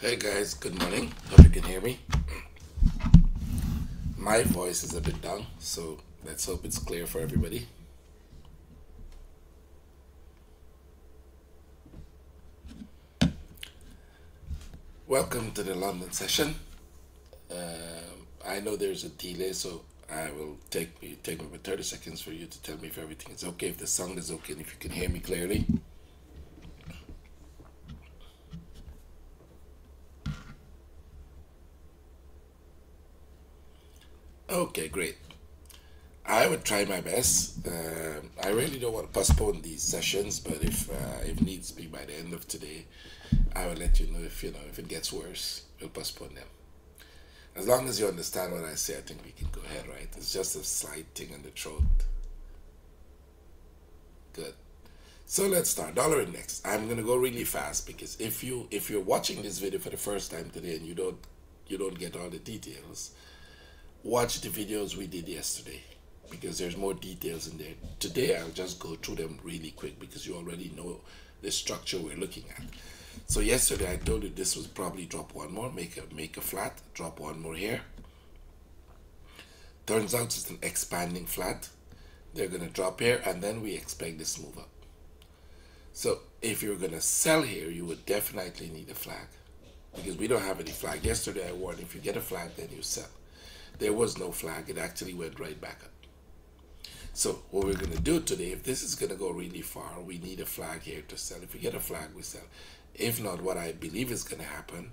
Hey guys, good morning. Hope you can hear me. My voice is a bit down, so let's hope it's clear for everybody. Welcome to the London session. I know there's a delay, so I will take me about 30 seconds for you to tell me if everything is okay, if the sound is okay, and if you can hear me clearly. Okay, great. I would try my best. I really don't want to postpone these sessions, but if needs be, by the end of today, I will let you know if it gets worse, we'll postpone them. As long as you understand what I say, I think we can go ahead, right? It's just a slight thing in the throat. Good. So let's start. Dollar index. I'm gonna go really fast because if you're watching this video for the first time today and you don't get all the details, watch the videos we did yesterday because there's more details in there. Today I'll just go through them really quick because you already know the structure we're looking at. So yesterday I told you this was probably drop one more, make a flat, drop one more here. Turns out it's an expanding flat. They're gonna drop here and then we expect this move up. So if you're gonna sell here, you would definitely need a flag because we don't have any flag. Yesterday I warned if you get a flag, then you sell. There was no flag, it actually went right back up. So what we're gonna do today, if this is gonna go really far, we need a flag here to sell. If we get a flag, we sell. If not, what I believe is gonna happen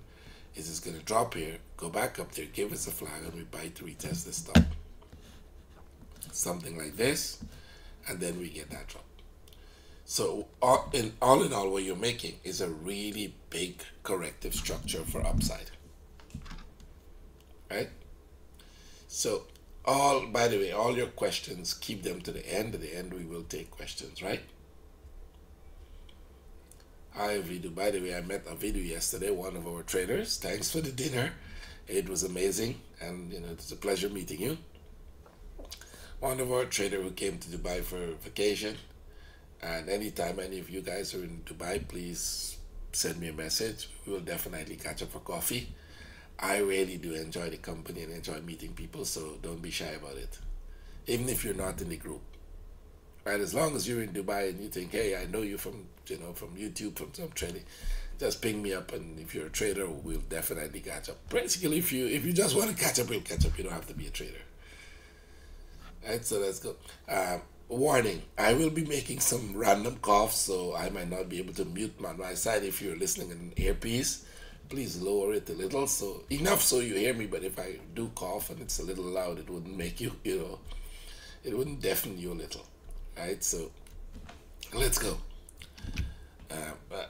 is it's gonna drop here, go back up there, give us a flag, and we buy to retest the stop. Something like this, and then we get that drop. So all in all, what you're making is a really big corrective structure for upside, right? So by the way, all your questions, keep them to the end. At the end, we will take questions, right? Hi, Avidu. By the way, I met Avidu yesterday, one of our traders. Thanks for the dinner. It was amazing. And, you know, it's a pleasure meeting you. One of our traders who came to Dubai for vacation. And anytime any of you guys are in Dubai, please send me a message. We will definitely catch up for coffee. I really do enjoy the company and enjoy meeting people, so don't be shy about it. Even if you're not in the group, right? As long as you're in Dubai and you think, hey, I know you from, you know, from YouTube, from some trading, just ping me up, and if you're a trader, we'll definitely catch up. Basically, if you just want to catch up, we'll catch up. You don't have to be a trader. Right, so let's go. Warning, I will be making some random coughs, so I might not be able to mute on my side. If you're listening in an earpiece, please lower it a little, so enough so you hear me, but if I do cough and it's a little loud, it wouldn't make you, you know, it wouldn't deafen you a little, right? So let's go.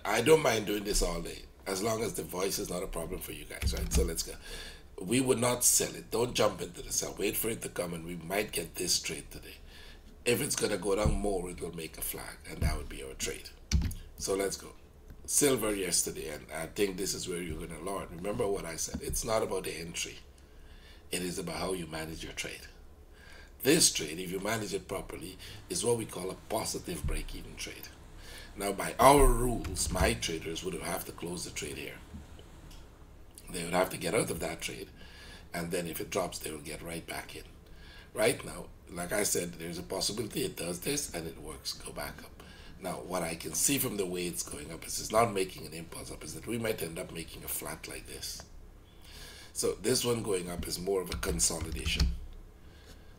I don't mind doing this all day as long as the voice is not a problem for you guys, right? So let's go. We would not sell it. Don't jump into the sell. Wait for it to come, and we might get this trade today. If it's gonna go down more, it will make a flag, and that would be our trade. So let's go. Silver yesterday, and I think this is where you're gonna learn. Remember what I said, it's not about the entry, it is about how you manage your trade. This trade, if you manage it properly, is what we call a positive break-even trade. Now by our rules, my traders would have to close the trade here. They would have to get out of that trade, and then if it drops, they will get right back in. Right now, like I said, there's a possibility it does this and it works, go back up. Now, what I can see from the way it's going up is it's not making an impulse up, is that we might end up making a flat like this. So this one going up is more of a consolidation.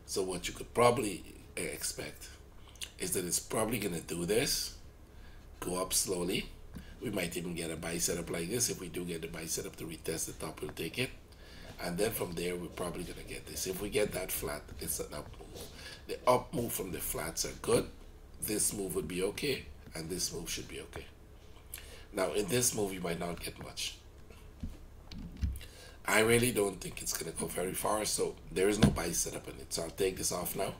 So what you could probably expect is that it's probably gonna do this, go up slowly. We might even get a buy setup like this. If we do get the buy setup to retest the top, we'll take it. And then from there, we're probably gonna get this. If we get that flat, it's an up move. The up move from the flats are good. This move would be okay, and this move should be okay. Now, in this move, you might not get much. I really don't think it's going to go very far, so there is no buy setup in it. So I'll take this off now.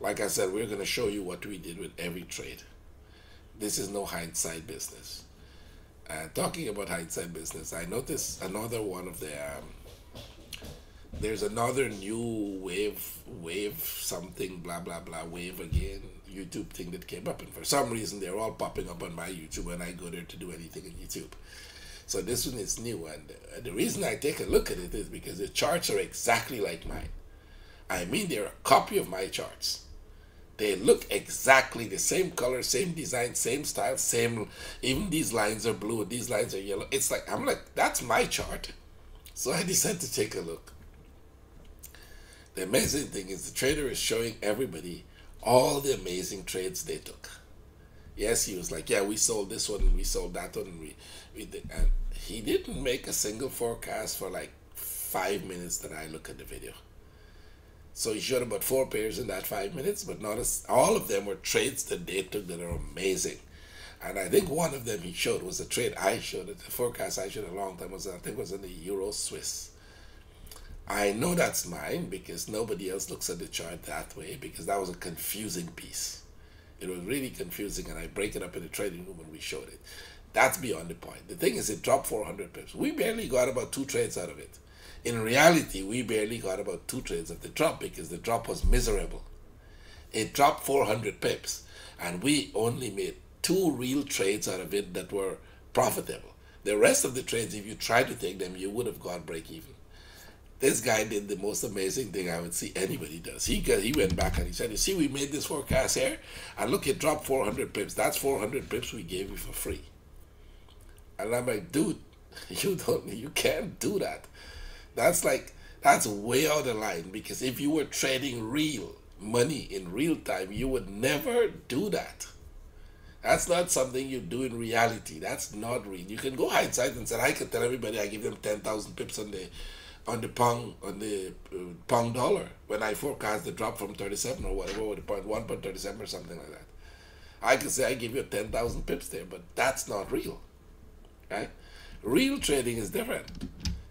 Like I said, we're going to show you what we did with every trade. This is no hindsight business. Talking about hindsight business, I noticed another one of the... there's another new wave something, blah, blah, blah, wave again, YouTube thing that came up. And for some reason, they're all popping up on my YouTube when I go there to do anything on YouTube. So this one is new, and the reason I take a look at it is because the charts are exactly like mine. I mean, they're a copy of my charts. They look exactly the same color, same design, same style, same, even these lines are blue, these lines are yellow. It's like, I'm like, that's my chart. So I decided to take a look. The amazing thing is the trader is showing everybody all the amazing trades they took. Yes, he was like, yeah, we sold this one and we sold that one. And we did. And he didn't make a single forecast for like 5 minutes that I look at the video. So he showed about 4 pairs in that 5 minutes, but not as, all of them were trades that they took that are amazing. And I think one of them he showed was a trade I showed, the forecast I showed a long time was, I think it was in the Euro Swiss. I know that's mine because nobody else looks at the chart that way, because that was a confusing piece. It was really confusing, and I break it up in the trading room when we showed it. That's beyond the point. The thing is, it dropped 400 pips. We barely got about 2 trades out of it. In reality, we barely got about 2 trades of the drop because the drop was miserable. It dropped 400 pips, and we only made 2 real trades out of it that were profitable. The rest of the trades, if you tried to take them, you would have got break even. This guy did the most amazing thing I would see anybody does. He went back and he said, you see, we made this forecast here, and look, it dropped 400 pips. That's 400 pips we gave you for free. And I'm like, dude, you can't do that. That's like, that's way out of line, because if you were trading real money in real time, you would never do that. That's not something you do in reality. That's not real. You can go hindsight and say, I can tell everybody I give them 10,000 pips on the pound dollar when I forecast the drop from 37 or whatever, or the 0.1, 0.37 or something like that. I can say I give you 10,000 pips there, but that's not real, right? Real trading is different.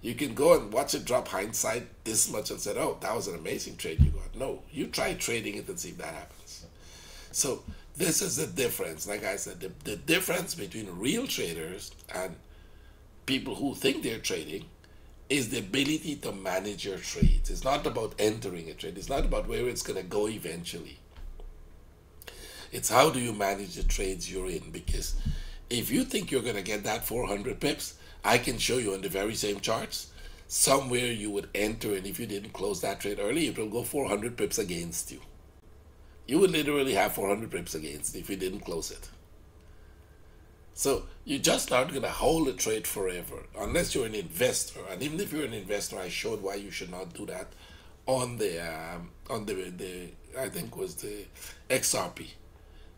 You can go and watch it drop hindsight this much and say, oh, that was an amazing trade you got. No, you try trading it and see if that happens. So this is the difference. Like I said, the difference between real traders and people who think they're trading is the ability to manage your trades. It's not about entering a trade. It's not about where it's going to go eventually. It's how do you manage the trades you're in, because if you think you're going to get that 400 pips, I can show you on the very same charts, somewhere you would enter, and if you didn't close that trade early, it will go 400 pips against you. You would literally have 400 pips against if you didn't close it. So you're just not going to hold a trade forever unless you're an investor. And even if you're an investor, I showed why you should not do that on the I think was the XRP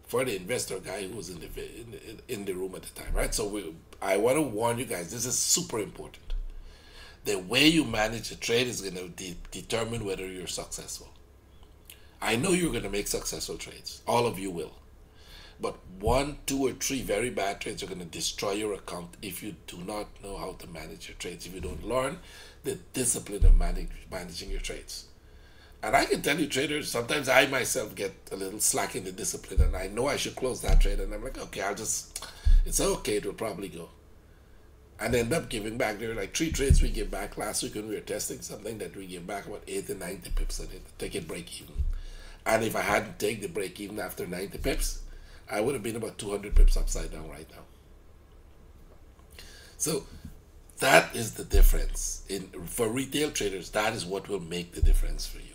for the investor guy who was in the room at the time, right? So I want to warn you guys, this is super important. The way you manage a trade is going to determine whether you're successful. I know you're going to make successful trades. All of you will. But 1, 2, or 3 very bad trades are going to destroy your account if you do not know how to manage your trades, if you don't learn the discipline of managing your trades. And I can tell you, traders, sometimes I myself get a little slack in the discipline, and I know I should close that trade, and I'm like, okay, I'll just, it's okay, it'll probably go. And end up giving back. There were like 3 trades we gave back last week when we were testing something that we gave back about 80 and 90 pips on it, take it break even. And if I hadn't taken the break even after 90 pips, I would have been about 200 pips upside down right now. So that is the difference. For retail traders, that is what will make the difference for you.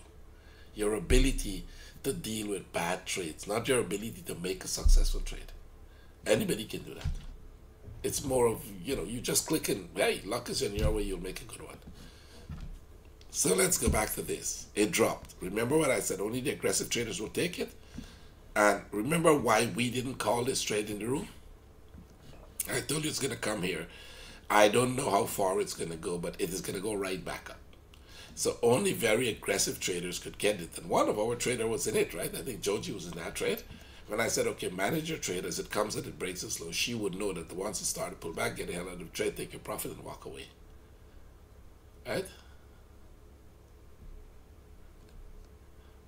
Your ability to deal with bad trades, not your ability to make a successful trade. Anybody can do that. It's more of, you know, you just click and, hey, luck is in your way, you'll make a good one. So let's go back to this. It dropped. Remember what I said, only the aggressive traders will take it. And remember why we didn't call this trade in the room? I told you it's going to come here. I don't know how far it's going to go, but it is going to go right back up. So only very aggressive traders could get it. And one of our traders was in it, right? I think Joji was in that trade. When I said, okay, manage your trade as it comes and it breaks it slow, she would know that once it started to pull back, get the hell out of the trade, take your profit and walk away. Right?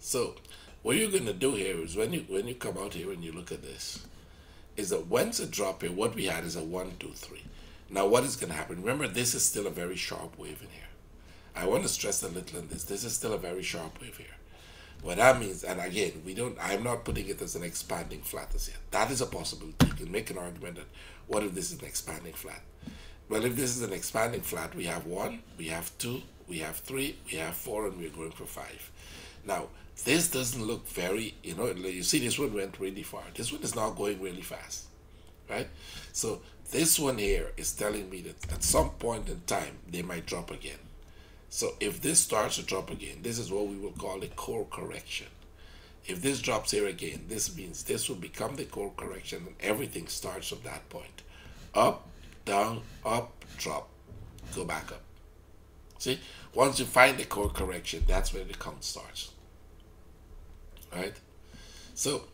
So what you're going to do here is when you come out here and you look at this, is that once a drop here, what we had is a 1, 2, 3. Now what is going to happen? Remember, this is still a very sharp wave in here. I want to stress a little on this. This is still a very sharp wave here. What that means, and again, I'm not putting it as an expanding flat as yet. That is a possibility. You can make an argument that what if this is an expanding flat? Well, if this is an expanding flat, we have 1, we have 2, we have 3, we have 4, and we're going for 5. Now, this doesn't look very, you know, you see this one went really far. This one is now going really fast, right? So this one here is telling me that at some point in time, they might drop again. So if this starts to drop again, this is what we will call a core correction. If this drops here again, this means this will become the core correction and everything starts from that point. Up, down, up, drop, go back up. See, once you find the core correction, that's where the count starts. Right? So,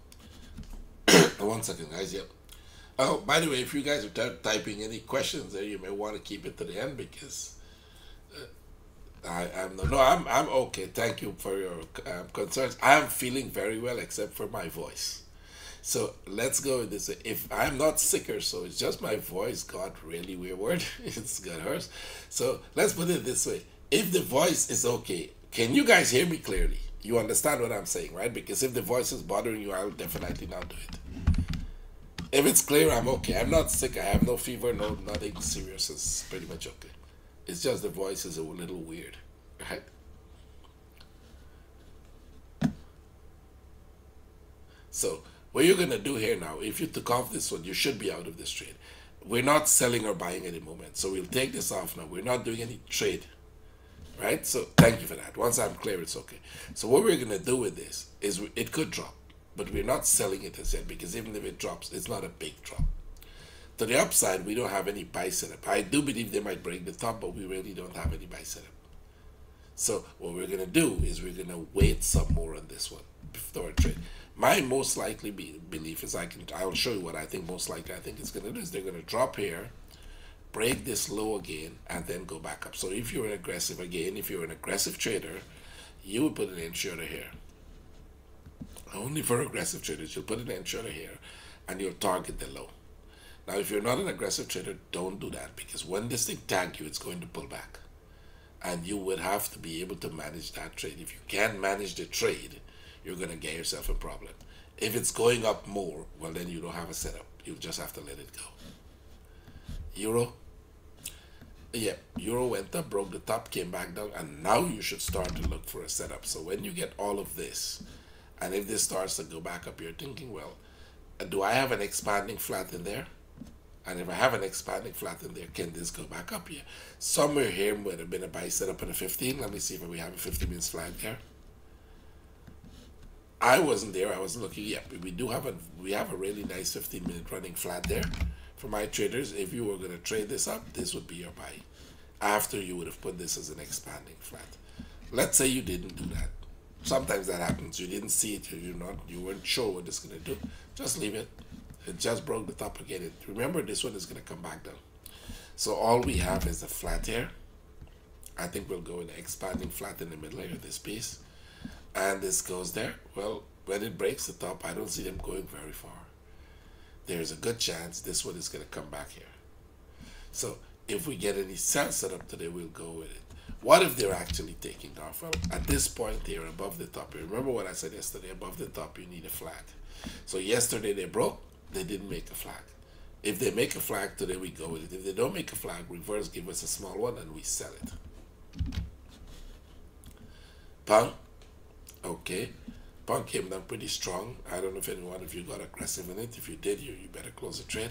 1 second, guys. Yeah. Oh, by the way, if you guys are typing any questions there, you may want to keep it to the end because I'm okay. Thank you for your concerns. I'm feeling very well except for my voice. So let's go with this. If I'm not sick or so, it's just my voice got really weird. It's got hers. So let's put it this way. If the voice is okay, can you guys hear me clearly? You understand what I'm saying, right? Because if the voice is bothering you, I'll definitely not do it. If it's clear, I'm okay. I'm not sick. I have no fever, no nothing serious. It's pretty much okay. It's just the voice is a little weird, right? So what you're going to do here now, if you took off this one, you should be out of this trade. We're not selling or buying at the moment. So we'll take this off now. We're not doing any trade, right? So thank you for that. Once I'm clear, it's okay. So what we're going to do with this is it could drop, but we're not selling it as yet because even if it drops, it's not a big drop. To the upside, we don't have any buy setup. I do believe they might break the top, but we really don't have any buy setup. So what we're going to do is we're going to wait some more on this one before a trade. My most likely belief is I'll show you what I think most likely I think it's going to do is they're going to drop here, break this low again, and then go back up. So if you're an aggressive, again, if you're an aggressive trader, you would put an end shorter here. Only for aggressive traders, you'll put an end shorter here, and you'll target the low. Now, if you're not an aggressive trader, don't do that because when this thing tags you, it's going to pull back. And you would have to be able to manage that trade. If you can't manage the trade, you're going to get yourself a problem. If it's going up more, well, then you don't have a setup. You'll just have to let it go. Euro. Yeah, Euro went up, broke the top, came back down, and now you should start to look for a setup. So when you get all of this, and if this starts to go back up, you're thinking, well, do I have an expanding flat in there? And if I have an expanding flat in there, can this go back up here? Somewhere here would have been a buy setup at a 15. Let me see if we have a 50 minutes flat there. I wasn't there. I was looking. Yeah, we do have a really nice 15-minute running flat there. For my traders, if you were going to trade this up, this would be your buy. After you would have put this as an expanding flat. Let's say you didn't do that. Sometimes that happens. You didn't see it. You weren't sure what it's going to do. Just leave it. It just broke the top again. Remember, this one is going to come back down. So all we have is a flat here. I think we'll go with an expanding flat in the middle here, this piece. And this goes there. Well, when it breaks the top, I don't see them going very far. There's a good chance this one is going to come back here. So if we get any sell setup today, we'll go with it. What if they're actually taking off? Well, at this point, they're above the top. Remember what I said yesterday? Above the top, you need a flat. So yesterday, they broke. They didn't make a flag. If they make a flag, today we go with it. If they don't make a flag, reverse, give us a small one, and we sell it. Pound. Okay. Pound came down pretty strong. I don't know if anyone of you got aggressive in it. If you did, you better close the trade.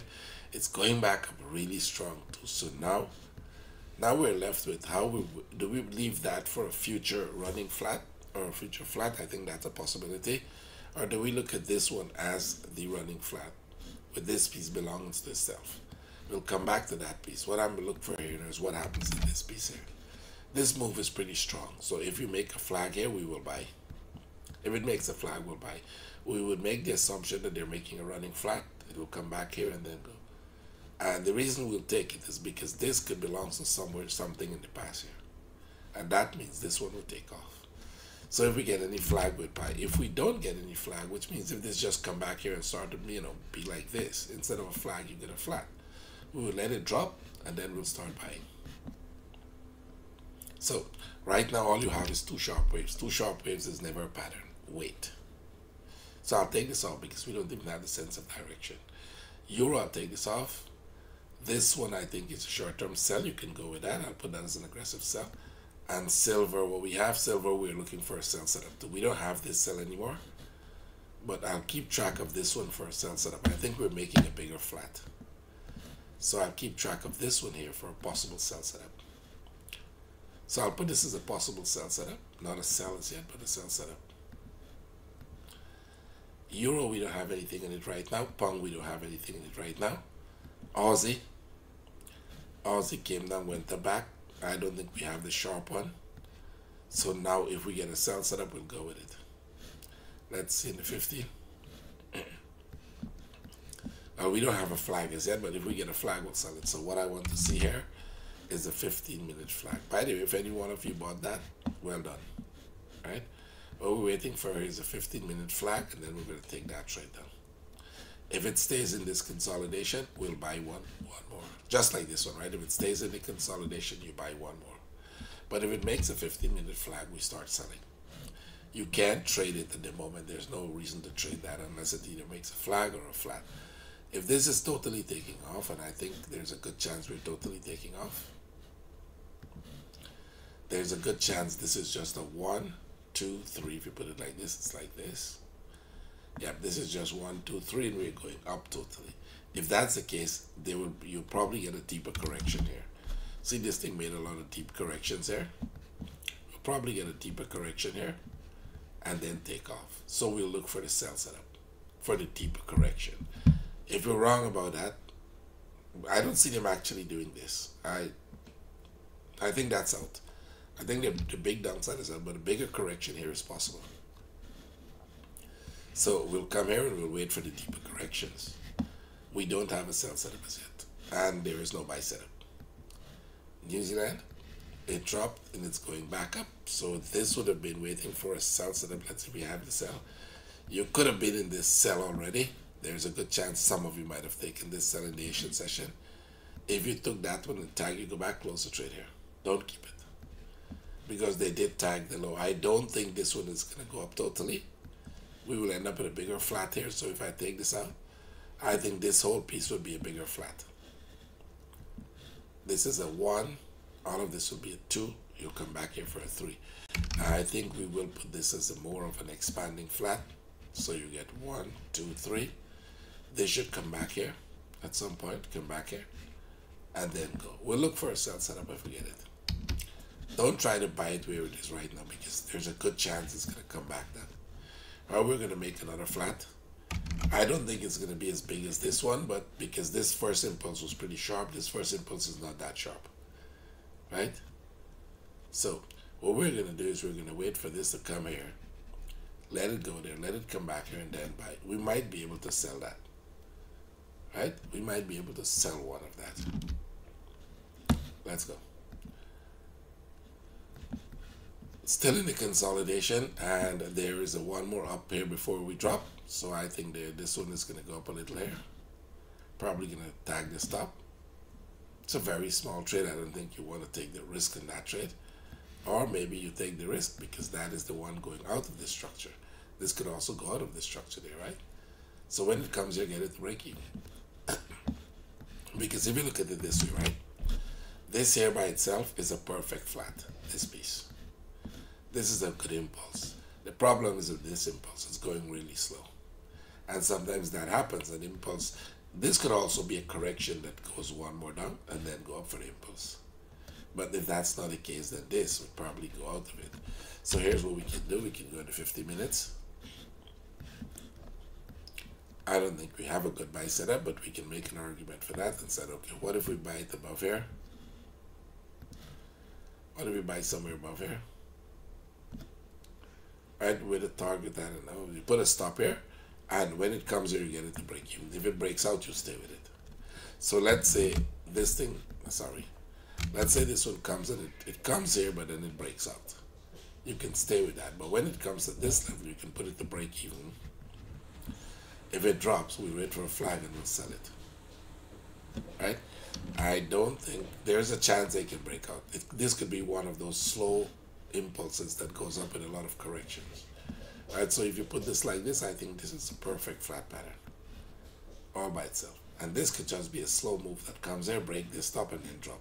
It's going back up really strong too. So now we're left with how do we leave that for a future running flat or a future flat? I think that's a possibility. Or do we look at this one as the running flat? But this piece belongs to itself. We'll come back to that piece. What I'm looking for here is what happens to this piece here. This move is pretty strong. So if you make a flag here, we will buy. If it makes a flag, we'll buy. We would make the assumption that they're making a running flat. It will come back here and then go. And the reason we'll take it is because this could belong to somewhere, something in the past here. And that means this one will take off. So if we get any flag, we'll buy. If we don't get any flag, which means if this just come back here and start to, you know, be like this, instead of a flag, you get a flat. We will let it drop, and then we'll start buying. So right now, all you have is 2 sharp waves. 2 sharp waves is never a pattern. Wait. So I'll take this off because we don't even have the sense of direction. Euro, I'll take this off. This one I think is a short-term sell. You can go with that. I'll put that as an aggressive sell. And silver, what we have silver, we're looking for a sell setup too. We don't have this sell anymore, but I'll keep track of this one for a sell setup. I think we're making a bigger flat. So I'll keep track of this one here for a possible sell setup. So I'll put this as a possible sell setup. Not a sell as yet, but a sell setup. Euro, we don't have anything in it right now. Pound, we don't have anything in it right now. Aussie. Aussie came down, went back. I don't think we have the sharp one. So now if we get a sell setup, we'll go with it. Let's see in the 50. We don't have a flag as yet, but if we get a flag, we'll sell it. So what I want to see here is a 15-minute flag. By the way, if any one of you bought that, well done. All right? What we're waiting for is a 15-minute flag, and then we're going to take that trade down. If it stays in this consolidation, we'll buy one more. Just like this one, right? If it stays in the consolidation, you buy one more. But if it makes a 15-minute flag, we start selling. You can't trade it at the moment. There's no reason to trade that unless it either makes a flag or a flat. If this is totally taking off, and I think there's a good chance we're totally taking off, there's a good chance this is just a 1, 2, 3. If you put it like this, it's like this. Yep, this is just 1, 2, 3, and we're going up totally. If that's the case, you'll probably get a deeper correction here. See, this thing made a lot of deep corrections here. We'll probably get a deeper correction here, and then take off. So we'll look for the sell setup for the deeper correction. If we're wrong about that, I don't see them actually doing this. I think that's out. I think the big downside is out, but a bigger correction here is possible. So we'll come here and we'll wait for the deeper corrections. We don't have a sell setup as yet, and there is no buy setup. New Zealand, it dropped and it's going back up. So this would have been waiting for a sell setup. Let's see if we have the sell. You could have been in this sell already. There's a good chance some of you might have taken this sell in the Asian session. If you took that one and tag, you go back, close the trade here. Don't keep it, because they did tag the low. I don't think this one is going to go up totally. We will end up with a bigger flat here. So if I take this out, I think this whole piece would be a bigger flat. This is a 1. All of this will be a 2. You'll come back here for a 3. I think we will put this as a more of an expanding flat. So you get 1, 2, 3. They should come back here at some point, come back here, and then go. We'll look for a sell setup if we get it. Don't try to buy it where it is right now, because there's a good chance it's going to come back then. Or we're going to make another flat. I don't think it's going to be as big as this one, but because this first impulse was pretty sharp, this first impulse is not that sharp, right? So what we're going to do is we're going to wait for this to come here, let it go there, let it come back here, and then buy. We might be able to sell that, right? We might be able to sell one of that. Let's go. Still in the consolidation, and there is a one more up here before we drop. So I think this one is going to go up a little here. Probably going to tag this top. It's a very small trade. I don't think you want to take the risk in that trade. Or maybe you take the risk because that is the one going out of this structure. This could also go out of this structure there, right? So when it comes here, get it to break even. Because if you look at it this way, right? This here by itself is a perfect flat, this piece. This is a good impulse. The problem is with this impulse, it's going really slow. And sometimes that happens, an impulse. This could also be a correction that goes one more down and then go up for the impulse. But if that's not the case, then this would probably go out of it. So here's what we can do. We can go into 50 minutes. I don't think we have a good buy setup, but we can make an argument for that and said, okay, what if we buy it above here? What if we buy somewhere above here? Right, with a target, I don't know, you put a stop here, and when it comes here, you get it to break even. If it breaks out, you stay with it. So let's say this thing, let's say this one comes and it comes here, but then it breaks out. You can stay with that, but when it comes at this level, you can put it to break even. If it drops, we wait for a flag and we'll sell it, right? I don't think, there's a chance they can break out. This could be one of those slow impulses that goes up in a lot of corrections. All right, so if you put this like this, I think this is a perfect flat pattern all by itself. And this could just be a slow move that comes there, break, they stop, and then drop.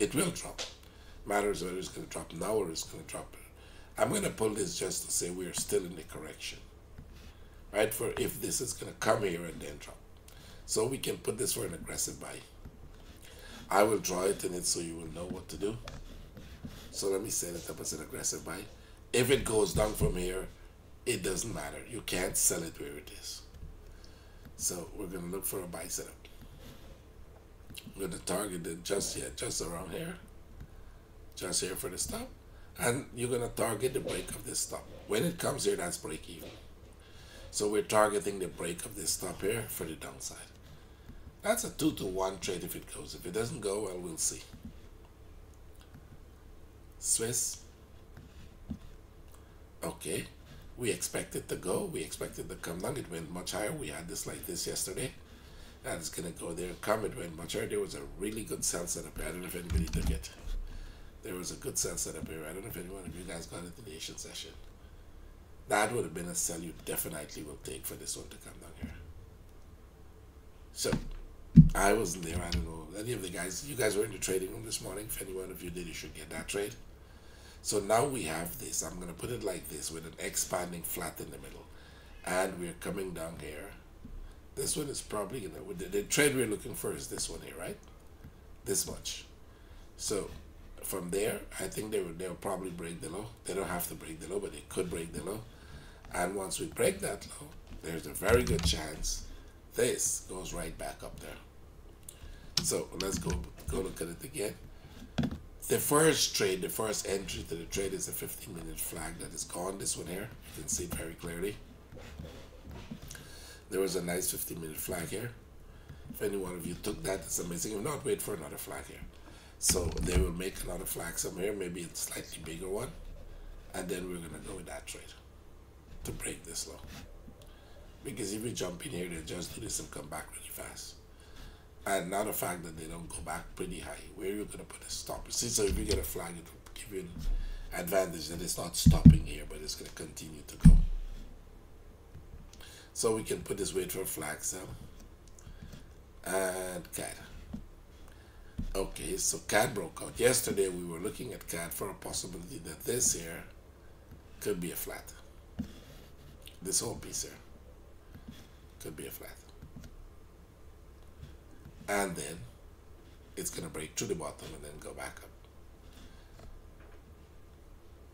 It will drop. Matters whether it's going to drop now or it's going to drop. I'm going to pull this just to say we are still in the correction, right? For if this is going to come here and then drop. So we can put this for an aggressive buy. I will draw it in it so you will know what to do. So let me set it up as an aggressive buy. If it goes down from here, it doesn't matter. You can't sell it where it is. So we're going to look for a buy setup. I'm going to target it just here, just around here. Just here for the stop. And you're going to target the break of this stop. When it comes here, that's break even. So we're targeting the break of this stop here for the downside. That's a 2-to-1 trade if it goes. If it doesn't go, well, we'll see. Swiss. Okay. We expect it to go. We expect it to come down. It went much higher. We had this like this yesterday. And it's going to go there and come. It went much higher. There was a really good sell setup here. I don't know if anybody took it. There was a good sell setup here. I don't know if anyone of you guys got it in the Asian session. That would have been a sell you definitely will take for this one to come down here. So, I wasn't there. I don't know. Any of the guys, you guys were in the trading room this morning. If any one of you did, you should get that trade. So now we have this. I'm going to put it like this with an expanding flat in the middle. And we're coming down here. This one is probably, you know, the trade we're looking for is this one here, right? This much. So from there, I think they'll probably break the low. They don't have to break the low, but they could break the low. And once we break that low, there's a very good chance this goes right back up there. So let's go look at it again. The first trade, the first entry to the trade is a 15-minute flag that is gone. This one here, you can see it very clearly. There was a nice 15-minute flag here. If any one of you took that, it's amazing. If not, wait for another flag here. So they will make another flag somewhere, maybe a slightly bigger one. And then we're going to go with that trade to break this low. Because if you jump in here, they just do this and come back really fast. And now the fact that they don't go back pretty high, where you're going to put a stop. See, so if you get a flag, it will give you an advantage that it's not stopping here, but it's going to continue to go. So we can put this wait for a flag sell. And CAD. Okay, so CAD broke out. Yesterday, we were looking at CAD for a possibility that this here could be a flat. This whole piece here could be a flat. And then it's going to break through the bottom and then go back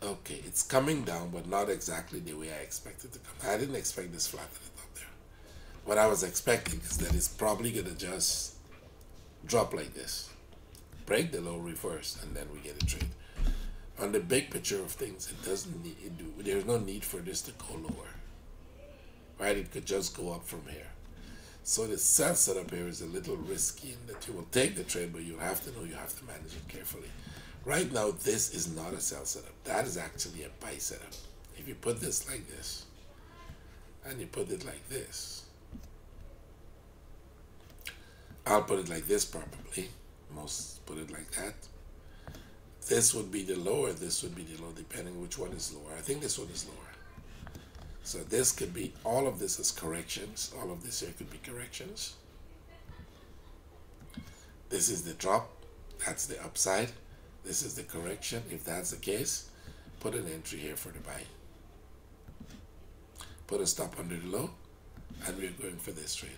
up. Okay, it's coming down, but not exactly the way I expected to come. I didn't expect this flat at the top there. What I was expecting is that it's probably going to just drop like this. Break the low, reverse, and then we get a trade. On the big picture of things, it doesn't need, there's no need for this to go lower. Right, it could just go up from here. So the sell setup here is a little risky in that you will take the trade, but you have to know you have to manage it carefully. Right now, this is not a sell setup. That is actually a buy setup. If you put this like this, and you put it like this, I'll put it like this probably. Most put it like that. This would be the lower, this would be the low, depending which one is lower. I think this one is lower. So this could be, all of this is corrections. All of this here could be corrections. This is the drop. That's the upside. This is the correction. If that's the case, put an entry here for the buy. Put a stop under the low, and we're going for this trade.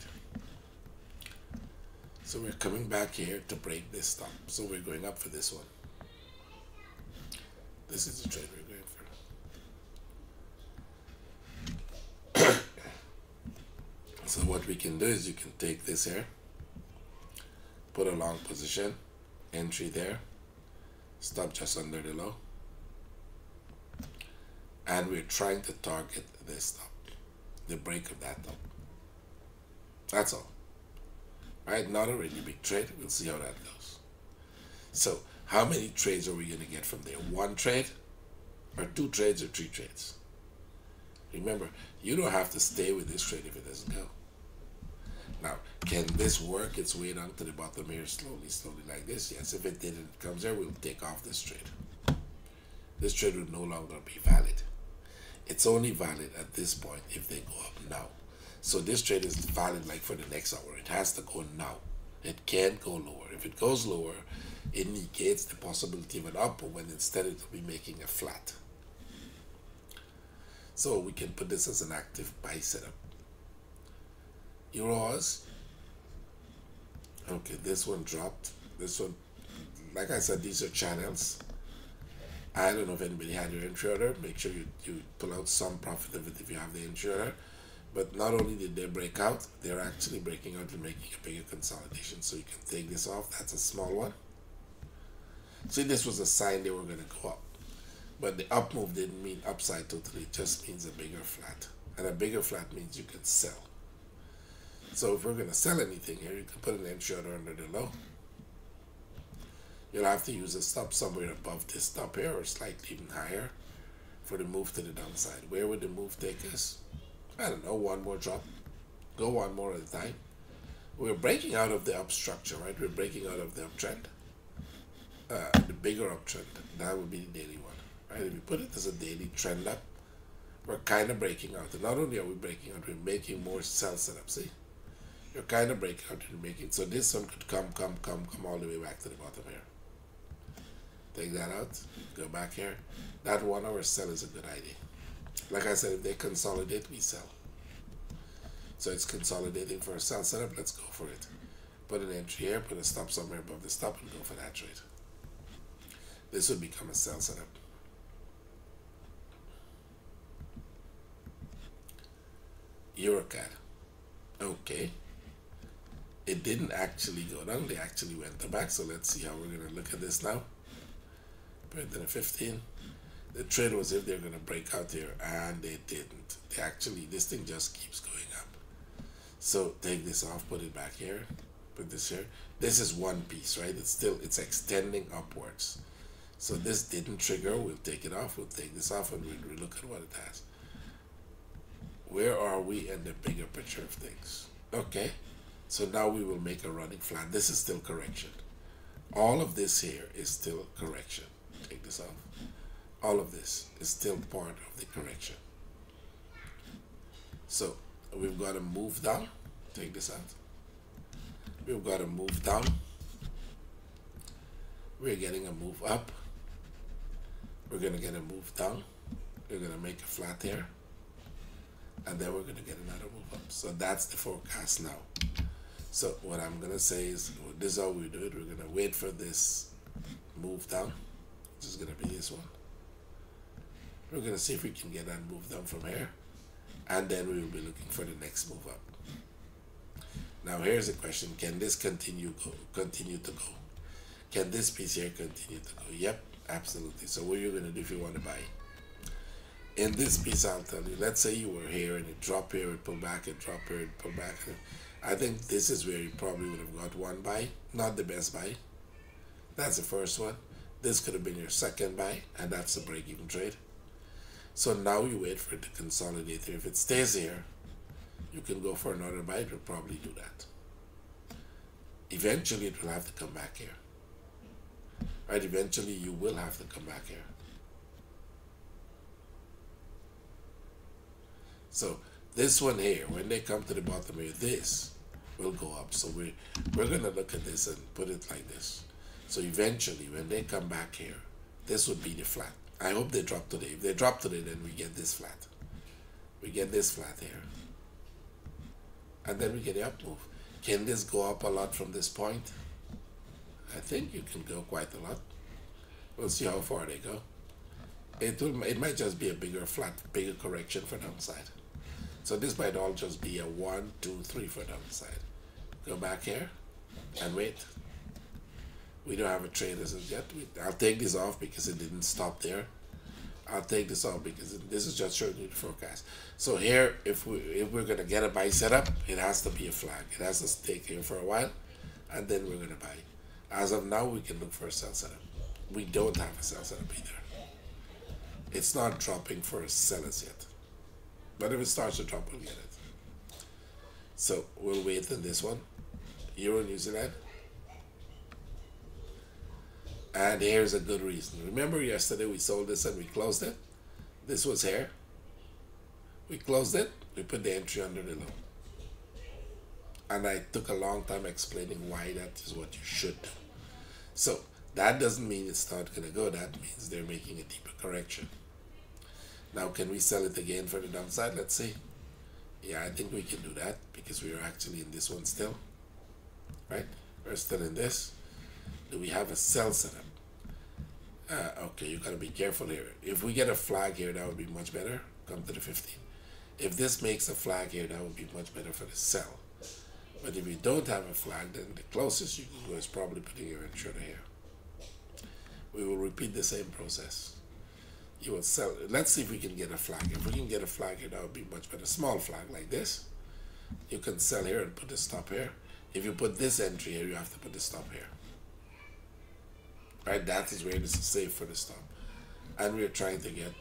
So we're coming back here to break this stop. So we're going up for this one. This is the trade we're going for. So what we can do is you can take this here, put a long position, entry there, stop just under the low, and we're trying to target this stop, the break of that top. That's all. Right, not a really big trade. We'll see how that goes. So how many trades are we going to get from there? One trade, or two trades, or three trades? Remember, you don't have to stay with this trade if it doesn't go. Now, can this work its way down to the bottom here slowly, slowly like this? Yes, if it didn't, it comes there, we'll take off this trade. This trade will no longer be valid. It's only valid at this point if they go up now. So this trade is valid like for the next hour. It has to go now. It can't go lower. If it goes lower, it negates the possibility of an up, when instead it will be making a flat. So we can put this as an active buy setup. Euros. Okay, this one dropped. This one, like I said, these are channels. I don't know if anybody had your entry order. Make sure you pull out some profit of it if you have the entry order. But not only did they break out, they're actually breaking out and making a bigger consolidation. So you can take this off. That's a small one. See, this was a sign they were going to go up. But the up move didn't mean upside totally. It just means a bigger flat. And a bigger flat means you can sell. So if we're going to sell anything here, you can put an entry order under the low. You'll have to use a stop somewhere above this stop here or slightly even higher for the move to the downside. Where would the move take us? I don't know, one more drop. Go one more at a time. We're breaking out of the up structure, right? We're breaking out of the uptrend. The bigger uptrend, that would be the daily one. Right? If we put it as a daily trend up, we're kind of breaking out. And not only are we breaking out, we're making more sell setups, see? You're kind of breaking out and making. So this one could come all the way back to the bottom here. Take that out, go back here. That 1 hour sell is a good idea. Like I said, if they consolidate, we sell. So it's consolidating for a sell setup, let's go for it. Put an entry here, put a stop somewhere above the stop and go for that trade. This would become a sell setup. Eurocat. Okay. It didn't actually go down, they actually went back, so let's see how we're gonna look at this now. Better than a 15. The trade was if they're gonna break out here, and they didn't. They actually, this thing just keeps going up. So take this off, put it back here, put this here. This is one piece, right? It's still, it's extending upwards. So this didn't trigger, we'll take it off, we'll take this off, and we'll look at what it has. Where are we in the bigger picture of things? Okay, so now we will make a running flat. This is still correction. All of this here is still correction. Take this off. All of this is still part of the correction. So we've got to move down. Take this out. We've got to move down. We're getting a move up. We're going to get a move down. We're going to make a flat here. And then we're going to get another move up. So that's the forecast now. So what I'm going to say is, well, this is how we do it. We're going to wait for this move down, which is going to be this one. We're going to see if we can get that move down from here. And then we will be looking for the next move up. Now here's the question. Can this continue to go? Can this piece here continue to go? Yep, absolutely. So what are you going to do if you want to buy? In this piece, I'll tell you, let's say you were here and it dropped here, it pulled back, it dropped here, it pulled back. I think this is where you probably would have got one buy, not the best buy. That's the first one. This could have been your second buy, and that's the break-even trade. So now you wait for it to consolidate here. If it stays here, you can go for another buy. It will probably do that. Eventually, it will have to come back here. Right? Eventually, you will have to come back here. So this one here, when they come to the bottom here, this will go up. So we're going to look at this and put it like this. So eventually, when they come back here, this would be the flat. I hope they drop today. If they drop today, then we get this flat. We get this flat here. And then we get the up move. Can this go up a lot from this point? I think you can go quite a lot. We'll see how far they go. It might just be a bigger flat, bigger correction for downside. So this might all just be a 1, 2, 3 for downside. Go back here and wait. We don't have a trade as of yet. I'll take this off because it didn't stop there. I'll take this off because this is just showing you the forecast. So here, if we're going to get a buy setup, it has to be a flag. It has to stay here for a while, and then we're going to buy. As of now, we can look for a sell setup. We don't have a sell setup either. It's not dropping for sellers yet. But if it starts to drop, we'll get it. So we'll wait on this one. Euro New Zealand. And here's a good reason. Remember yesterday we sold this and we closed it? This was here. We closed it. We put the entry under the low. and I took a long time explaining why that is what you should do. So that doesn't mean it's not going to go. That means they're making a deeper correction. Now, can we sell it again for the downside? Let's see. Yeah, I think we can do that because we are actually in this one still, right? We're still in this. Do we have a sell setup? Okay, you got to be careful here. If we get a flag here, that would be much better. Come to the 15. If this makes a flag here, that would be much better for the sell. But if you don't have a flag, then the closest you can go is probably putting your intruder here. We will repeat the same process. You will sell. Let's see if we can get a flag. If we can get a flag here, that would be much better. Small flag like this. You can sell here and put a stop here. If you put this entry here, you have to put the stop here. Right, that is where this is safe for the stop. And we're trying to get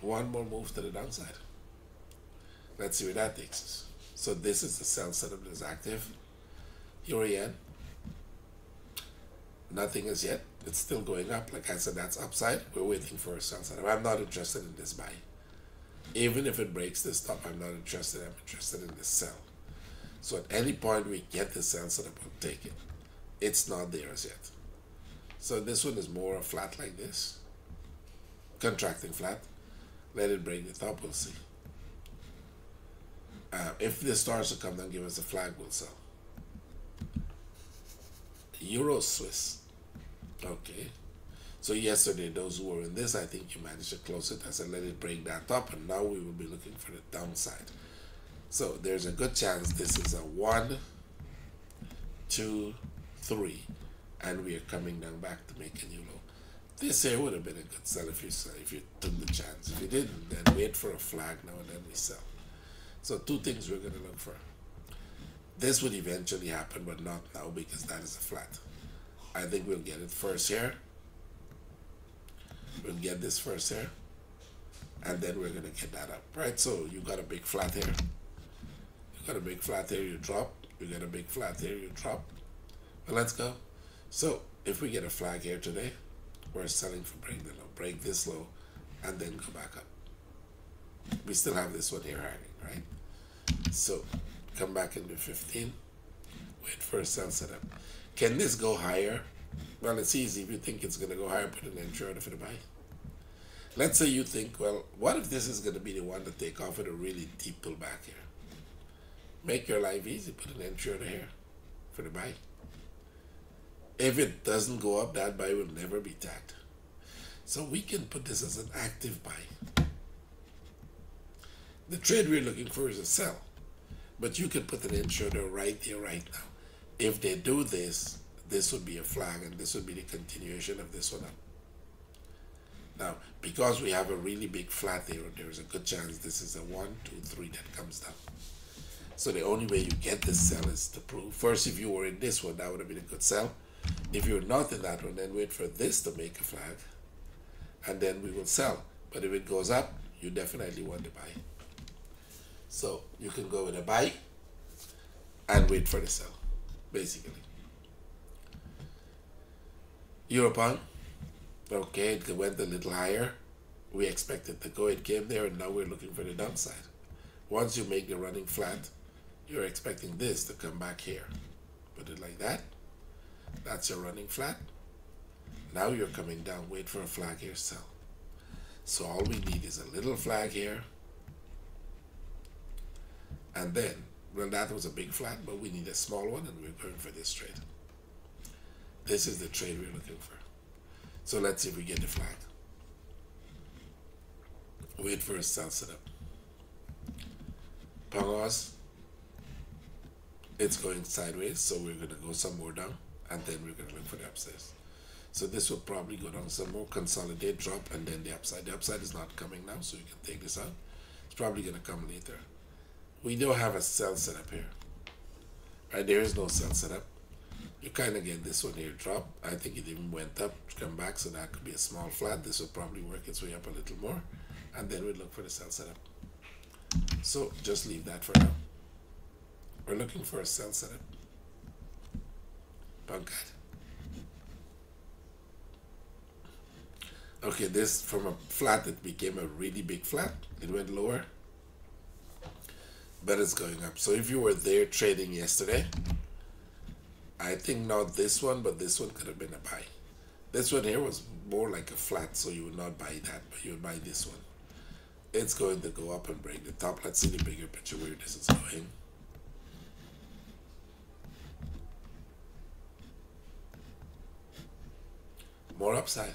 one more move to the downside. Let's see where that takes us. So this is the sell setup that is active. Here again, nothing as yet. It's still going up. Like I said, that's upside. We're waiting for a sell setup. I'm not interested in this buy. Even if it breaks this stop, I'm not interested. I'm interested in this sell. So at any point we get the sell setup, we'll take it. It's not there as yet. So this one is more a flat like this, contracting flat. Let it break the top, we'll see. If this starts to come down, give us a flag, we'll sell. Euro Swiss. Okay. So yesterday, those who were in this, I think you managed to close it. I said let it break that top, and now we will be looking for the downside. So there's a good chance this is a 1, 2, 3. And we are coming down back to make a new low. This here would have been a good sell if you took the chance. If you didn't, then wait for a flag now and then we sell. So two things we're going to look for. This would eventually happen, but not now because that is a flat. I think we'll get it first here. We'll get this first here. And then we're going to get that up, right? So you got a big flat here. You got a big flat here, you drop. You got a big flat here, you drop. But let's go. So if we get a flag here today, we're selling for breaking the low, break this low, and then go back up. We still have this one here hiding, right? So come back into 15, wait for a sell setup. Can this go higher? Well, it's easy. If you think it's going to go higher, put an entry order for the buy. Let's say you think, well, what if this is going to be the one to take off with a really deep pullback here? Make your life easy. Put an entry order here for the buy. If it doesn't go up, that buy will never be tagged. So we can put this as an active buy. The trade we're looking for is a sell. But you can put an entry order right there, right now. If they do this, this would be a flag, and this would be the continuation of this one up. Now, because we have a really big flat there, there's a good chance this is a 1, 2, 3 that comes down. So the only way you get this sell is to prove. First, if you were in this one, that would have been a good sell. If you're not in that one, then wait for this to make a flag, and then we will sell. But if it goes up, you definitely want to buy. So you can go with a buy and wait for the sell, basically. Euro pound. Okay, it went a little higher. We expected to go. It came there, and now we're looking for the downside. Once you make the running flat, you're expecting this to come back here. Put it like that. That's your running flat. Now you're coming down. Wait for a flag here, sell. So all we need is a little flag here. And then, well, that was a big flat, but we need a small one, and we're going for this trade. This is the trade we're looking for. So let's see if we get the flag. Wait for a sell setup. Pongos. It's going sideways, so we're going to go some more down. And then we're going to look for the upsides. So this will probably go down some more, consolidate, drop, and then the upside. The upside is not coming now, so you can take this out. It's probably going to come later. We don't have a sell setup here. Right, there is no sell setup. You kind of get this one here, drop. I think it even went up, come back, so that could be a small flat. This will probably work its way up a little more. And then we look for the sell setup. So just leave that for now. We're looking for a sell setup. Punk. Okay, this from a flat, it became a really big flat. It went lower. But it's going up. So if you were there trading yesterday, I think not this one, but this one could have been a buy. This one here was more like a flat, so you would not buy that, but you would buy this one. It's going to go up and break the top. Let's see the bigger picture where this is going. More upside.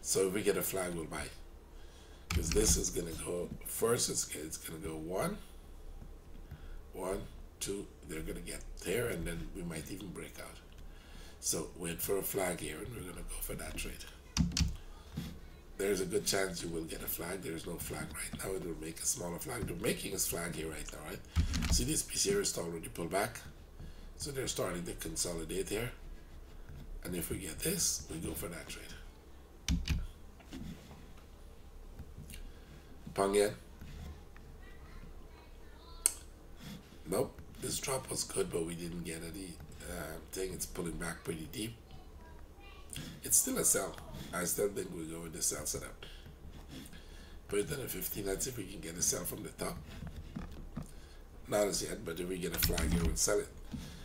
So if we get a flag, we'll buy. Because this is going to go, first it's going to go one, two, they're going to get there, and then we might even break out. So wait for a flag here, and we're going to go for that trade. There's a good chance you will get a flag. There's no flag right now. It will make a smaller flag. They're making a flag here right now, right? See, this piece here is already pulled back. So they're starting to consolidate here. And if we get this, we go for that trade. Pong yen. Nope. This drop was good, but we didn't get any thing. It's pulling back pretty deep. It's still a sell. I still think we go with the sell setup. Put it in a 15. Let's see if we can get a sell from the top. Not as yet, but if we get a flag here, we'll sell it.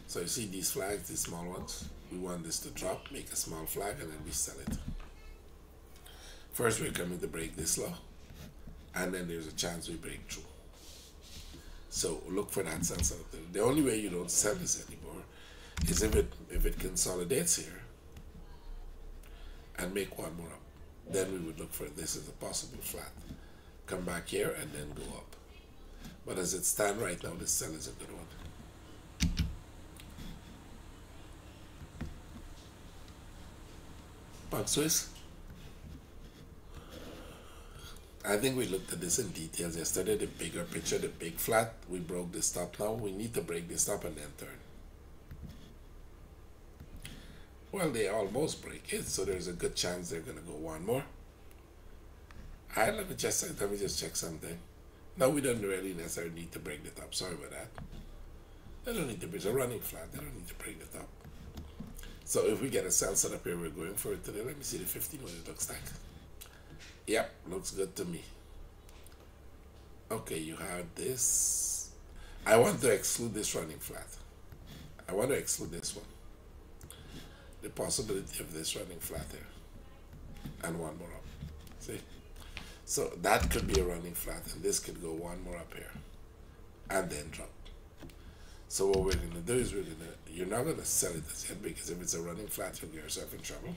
So you see these flags, these small ones. We want this to drop, make a small flag, and then we sell it. First, we're coming to break this low, and then there's a chance we break through. So look for that sell setup. The only way you don't sell this anymore is if it consolidates here and make one more up. Then we would look for this as a possible flat. Come back here and then go up. But as it stands right now, this sell is a good one. Bank Swiss. I think we looked at this in details yesterday, the bigger picture, the big flat. We broke this top now. We need to break this top and then turn. Well, they almost break it, so there's a good chance they're going to go one more. Let me just check something. No, we don't really necessarily need to break the top. Sorry about that. They don't need to break. It's a running flat. They don't need to break the top. So if we get a sell setup here, we're going for it today. Let me see the 15, what it looks like. Yep, looks good to me. Okay, you have this. I want to exclude this running flat. I want to exclude this one. The possibility of this running flat here and one more up. See, so that could be a running flat, and this could go one more up here and then drop. So what we're going to do is you're not going to sell it as yet, because if it's a running flat, you'll get yourself in trouble.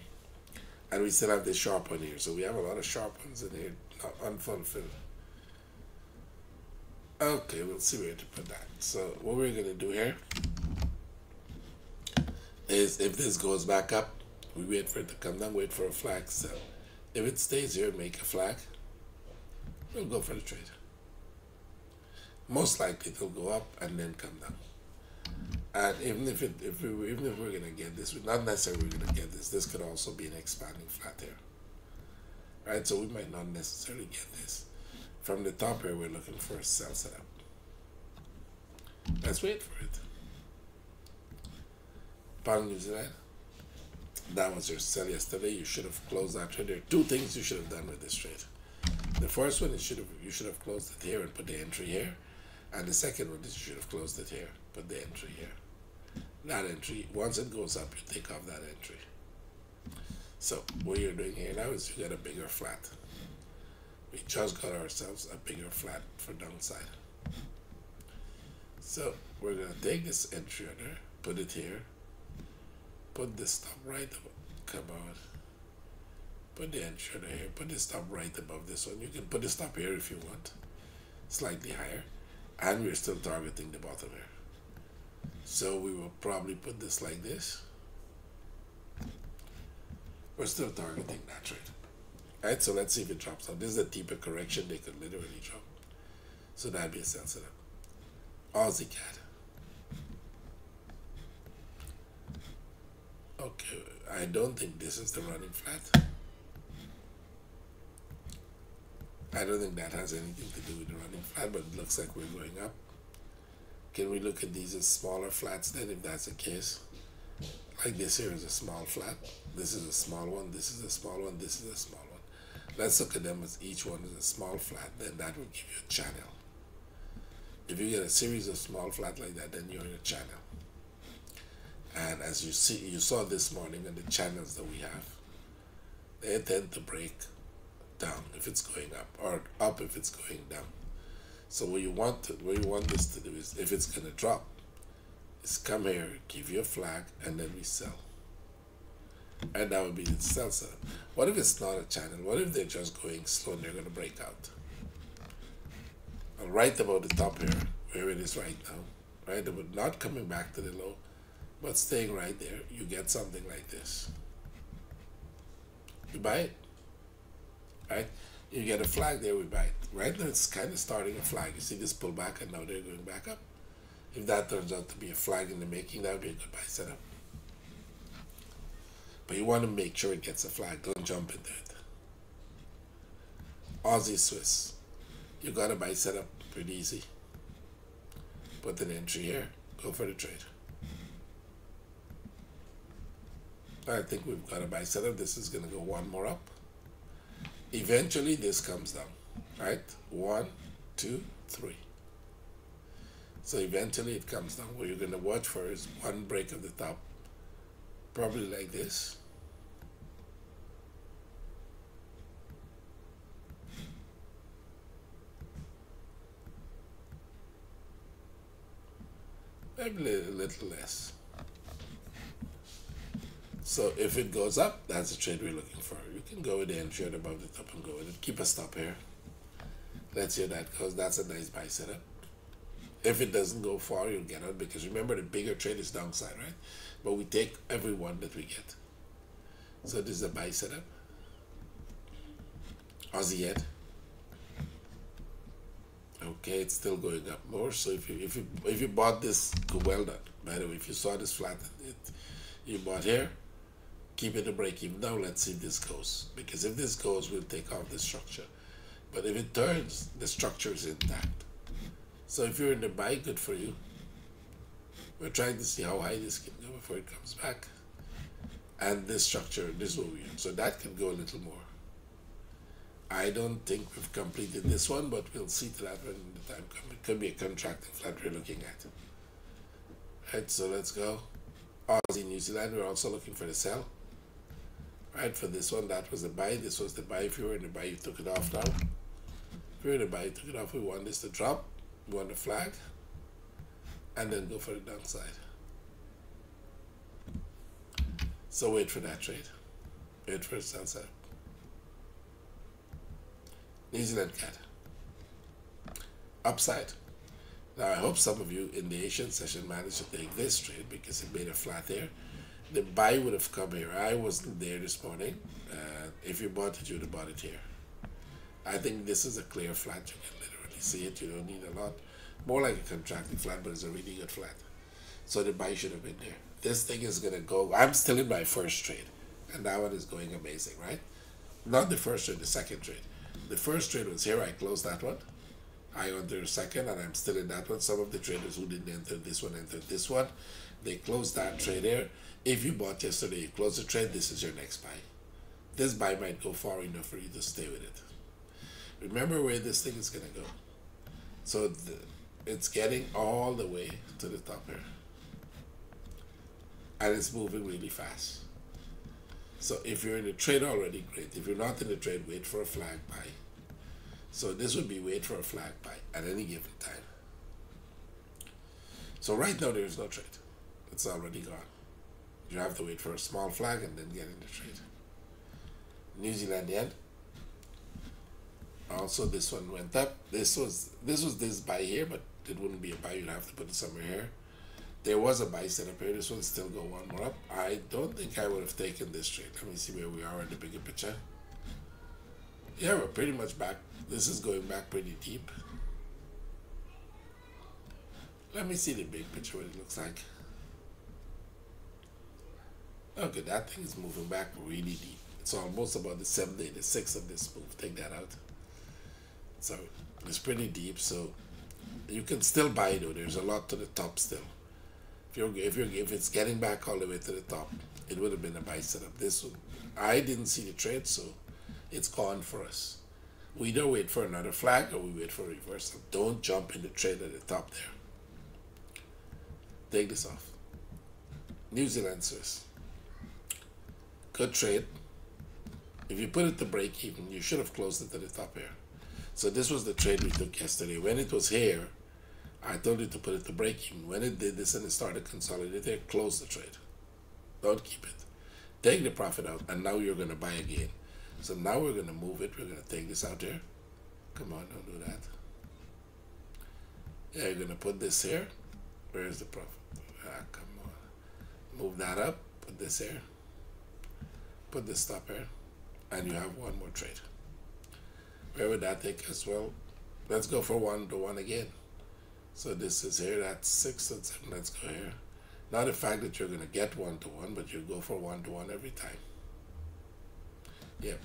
And we still have this sharp one here, so we have a lot of sharp ones in here, not unfulfilled. Okay, we'll see where to put that. So what we're going to do here is, if this goes back up, we wait for it to come down, wait for a flag, sell. If it stays here, make a flag, we'll go for the trade. Most likely it'll go up and then come down. And even if we're gonna get this, not necessarily we're gonna get this. This could also be an expanding flat here, right? So we might not necessarily get this. From the top here, we're looking for a sell setup. Let's wait for it. Pound New Zealand. That was your sell yesterday. You should have closed that trade. There are two things you should have done with this trade. The first one is you should have closed it here and put the entry here, and the second one is you should have closed it here, put the entry here. That entry, once it goes up, you take off that entry. So what you're doing here now is you get a bigger flat. We just got ourselves a bigger flat for downside. So we're gonna take this entry under, put it here. Put this stop right above. Come on. Put the entry here. Put the stop right above this one. You can put the stop here if you want. Slightly higher. And we're still targeting the bottom here. So we will probably put this like this. We're still targeting that trade. Alright, so let's see if it drops out. This is a deeper correction. They could literally drop. So that'd be a sell setup. Aussie CAD. Okay, I don't think this is the running flat. I don't think that has anything to do with the running flat, but it looks like we're going up. Can we look at these as smaller flats then, if that's the case? Like this here is a small flat. This is a small one. This is a small one. This is a small one. Let's look at them as each one is a small flat. Then that will give you a channel. If you get a series of small flats like that, then you're in a channel. And as you see, you saw this morning in the channels that we have, they tend to break down if it's going up, or up if it's going down. So what you want this to do is, if it's going to drop, is come here, give you a flag, and then we sell. And that would be the sell side. What if it's not a channel? What if they're just going slow and they're going to break out? I'll write about the top here, where it is right now, right? But not coming back to the low, but staying right there. You get something like this. You buy it, right? You get a flag there, we buy it. Right now it's kind of starting a flag. You see this pullback, and now they're going back up. If that turns out to be a flag in the making, that would be a good buy setup. But you want to make sure it gets a flag. Don't jump into it. Aussie Swiss. You got a buy setup pretty easy. Put an entry here. Go for the trade. I think we've got a buy setup. This is going to go one more up. Eventually, this comes down. Right? 1, 2, 3. So eventually it comes down. What you're going to watch for is one break of the top, probably like this. Maybe a little less. So if it goes up, that's the trade we're looking for. You can go with the entry at above the top and go with it. Keep a stop here. Let's hear that, because that's a nice buy setup. If it doesn't go far, you'll get out, because remember, the bigger trade is downside, right? But we take every one that we get. So this is a buy setup. Aussie head. Okay, it's still going up more. So if you bought this, well done. By the way, if you saw this flat, you bought here, keep it a break even. Now let's see if this goes, because if this goes, we'll take off the structure. But if it turns, the structure is intact. So if you're in the buy, good for you. We're trying to see how high this can go before it comes back. And this structure, this will be in. So that can go a little more. I don't think we've completed this one, but we'll see to that when the time comes. It could be a contracting flat we're looking at. Right, so let's go. Aussie, New Zealand, we're also looking for the sell. Right, for this one, that was the buy. This was the buy. If you were in the buy, you took it off now. If you were in the buy, you took it off. We want this to drop. We want the flag, and then go for the downside. So wait for that trade. Wait for the downside. New Zealand cat. Upside. Now I hope some of you in the Asian session managed to take this trade, because it made a flat there. The buy would have come here. I wasn't there this morning. If you bought it, you would have bought it here. I think this is a clear flat. You can literally see it. You don't need a lot. More like a contracting flat, but it's a really good flat. So the buy should have been there. This thing is going to go. I'm still in my first trade. And that one is going amazing, right? Not the first trade, the second trade. The first trade was here. I closed that one. I entered the second, and I'm still in that one. Some of the traders who didn't enter this one entered this one. They closed that trade there. If you bought yesterday, you close the trade, this is your next buy. This buy might go far enough for you to stay with it. Remember where this thing is going to go. So it's getting all the way to the top here. And it's moving really fast. So if you're in the trade already, great. If you're not in the trade, wait for a flag buy. So this would be wait for a flag buy at any given time. So right now there is no trade. It's already gone. You have to wait for a small flag and then get in the trade. New Zealand yen. Also, this one went up. This was this buy here, but it wouldn't be a buy. You'd have to put it somewhere here. There was a buy set up here. This one still go one more up. I don't think I would have taken this trade. Let me see where we are in the bigger picture. Yeah, we're pretty much back. This is going back pretty deep. Let me see the big picture, what it looks like. Okay, that thing is moving back really deep. It's almost about the 7/6 of this move. Take that out. So it's pretty deep. So you can still buy though. There's a lot to the top still. If it's getting back all the way to the top, it would have been a buy setup. I didn't see the trade, so it's gone for us. we either wait for another flag or we wait for a reversal. Don't jump in the trade at the top there. Take this off. New Zealand Swiss. Good trade. If you put it to break even, you should have closed it at the top here. So this was the trade we took yesterday. When it was here, I told you to put it to break even. When it did this and it started consolidating, close the trade. Don't keep it. Take the profit out, and now you're going to buy again. So now we're going to move it. We're going to take this out here. Come on, don't do that. Yeah, you're going to put this here. Where is the profit? Ah, come on. Move that up. Put this here. Put this stop here. And you have one more trade. Where would that take us? Well, let's go for one to one again. So this is here. That's 6 and 7. Let's go here. Not the fact that you're going to get one-to-one, but you go for one-to-one every time. Yep.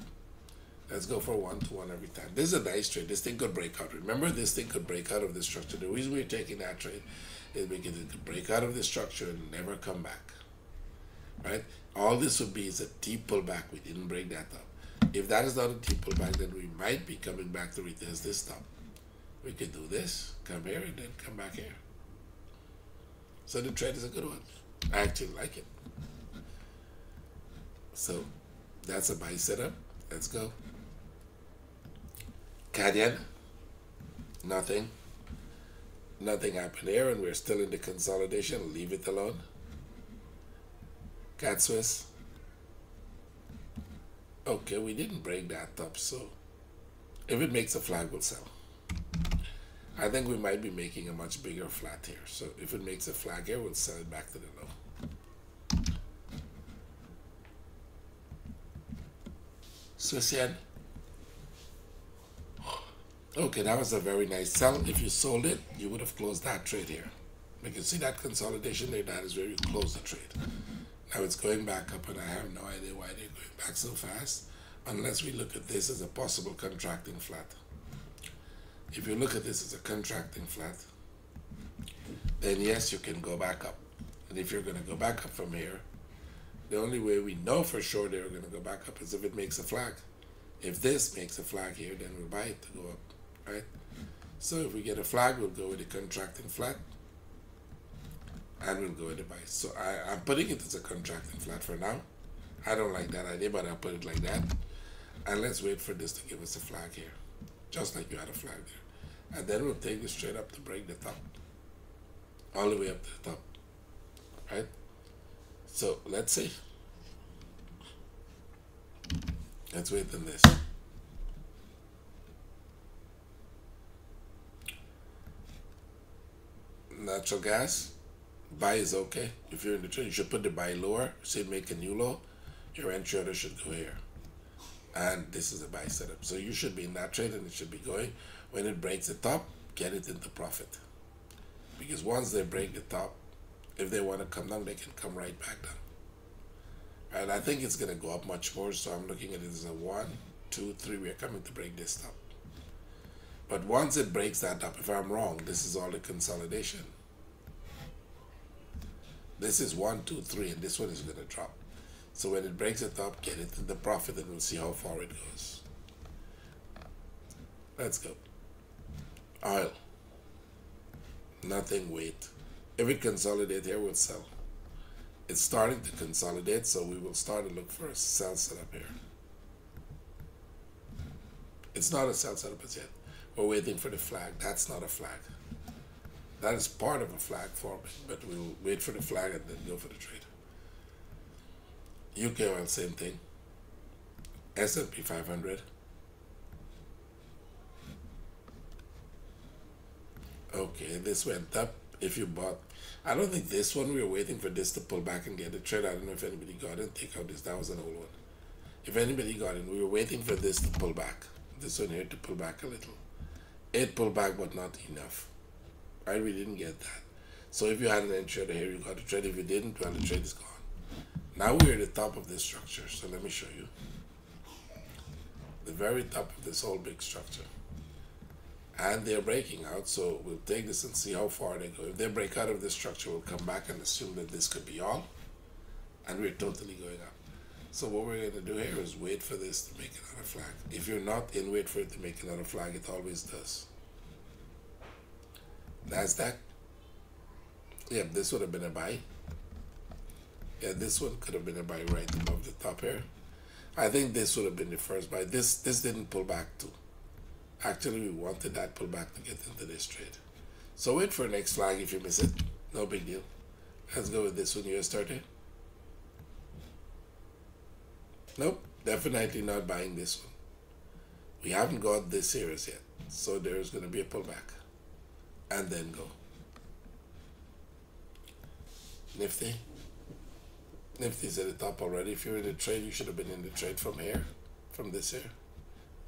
Let's go for one-to-one every time. This is a nice trade. This thing could break out. Remember, this thing could break out of the structure. The reason we're taking that trade is because it could break out of the structure and never come back. Right? All this would be is a deep pullback. We didn't break that up. If that is not a deep pullback, then we might be coming back to retest this stop. We could do this, come here, and then come back here. So the trade is a good one. I actually like it. So that's a buy setup. Let's go. Canyon. Nothing. Nothing happened here, and we're still in the consolidation. Leave it alone. Cat Swiss. Okay, we didn't break that up, so if it makes a flag, we'll sell. I think we might be making a much bigger flat here. So if it makes a flag here, we'll sell it back to the low. Swiss yen. Okay, that was a very nice sell. If you sold it, you would have closed that trade here. You can see that consolidation there. That is where you close the trade. Now it's going back up, and I have no idea why they're going back so fast, unless we look at this as a possible contracting flat. If you look at this as a contracting flat, then yes, you can go back up. And if you're going to go back up from here, the only way we know for sure they're going to go back up is if it makes a flag. If this makes a flag here, then we'll buy it to go up, right? So if we get a flag, we'll go with a contracting flat, and we'll go with a buy. So I'm putting it as a contracting flat for now. I don't like that idea, but I'll put it like that. And let's wait for this to give us a flag here. Just like you had a flag there. And then we'll take it straight up to break the top. All the way up to the top. Right? So, let's see. Let's wait on this. Natural gas. Buy is okay. If you're in the trade, you should put the buy lower. Say make a new low. Your entry order should go here. And this is a buy setup. So you should be in that trade, and it should be going. When it breaks the top, get it into profit. Because once they break the top, if they want to come down, they can come right back down. And I think it's going to go up much more, so I'm looking at it as a 1, 2, 3. We're coming to break this top. But once it breaks that top, if I'm wrong, this is all the consolidation. This is 1, 2, 3, and this one is going to drop. So when it breaks the top, get it in the profit, and we'll see how far it goes. Let's go. Oil. Nothing, wait. If it consolidates here, we'll sell. It's starting to consolidate, so we will start to look for a sell setup here. It's not a sell setup as yet. We're waiting for the flag. That's not a flag. That is part of a flag form, but we'll wait for the flag and then go for the trade. UK oil, same thing. S&P 500. Okay, this went up. If you bought, I don't think this one, we were waiting for this to pull back and get the trade. I don't know if anybody got it. Take out this. That was an old one. If anybody got it, we were waiting for this to pull back. This one here to pull back a little. It pulled back, but not enough. Right? We didn't get that. So if you had an entry order here, you got a trade. If you didn't, well, the trade is gone. Now we're at the top of this structure, so let me show you. The very top of this whole big structure. And they're breaking out, so we'll take this and see how far they go. If they break out of this structure, we'll come back and assume that this could be all. And we're totally going up. So what we're going to do here is wait for this to make another flag. If you're not in wait for it to make another flag, it always does. NASDAQ. Yeah, this would have been a buy. Yeah, this one could have been a buy right above the top here. I think this would have been the first buy. This didn't pull back too. Actually, we wanted that pullback to get into this trade. So wait for next flag if you miss it. No big deal. Let's go with this one, US 30. Nope, definitely not buying this one. We haven't got this series yet. So there's going to be a pullback. And then go. Nifty. Nifty's at the top already. If you're in the trade, you should have been in the trade from here. From this here.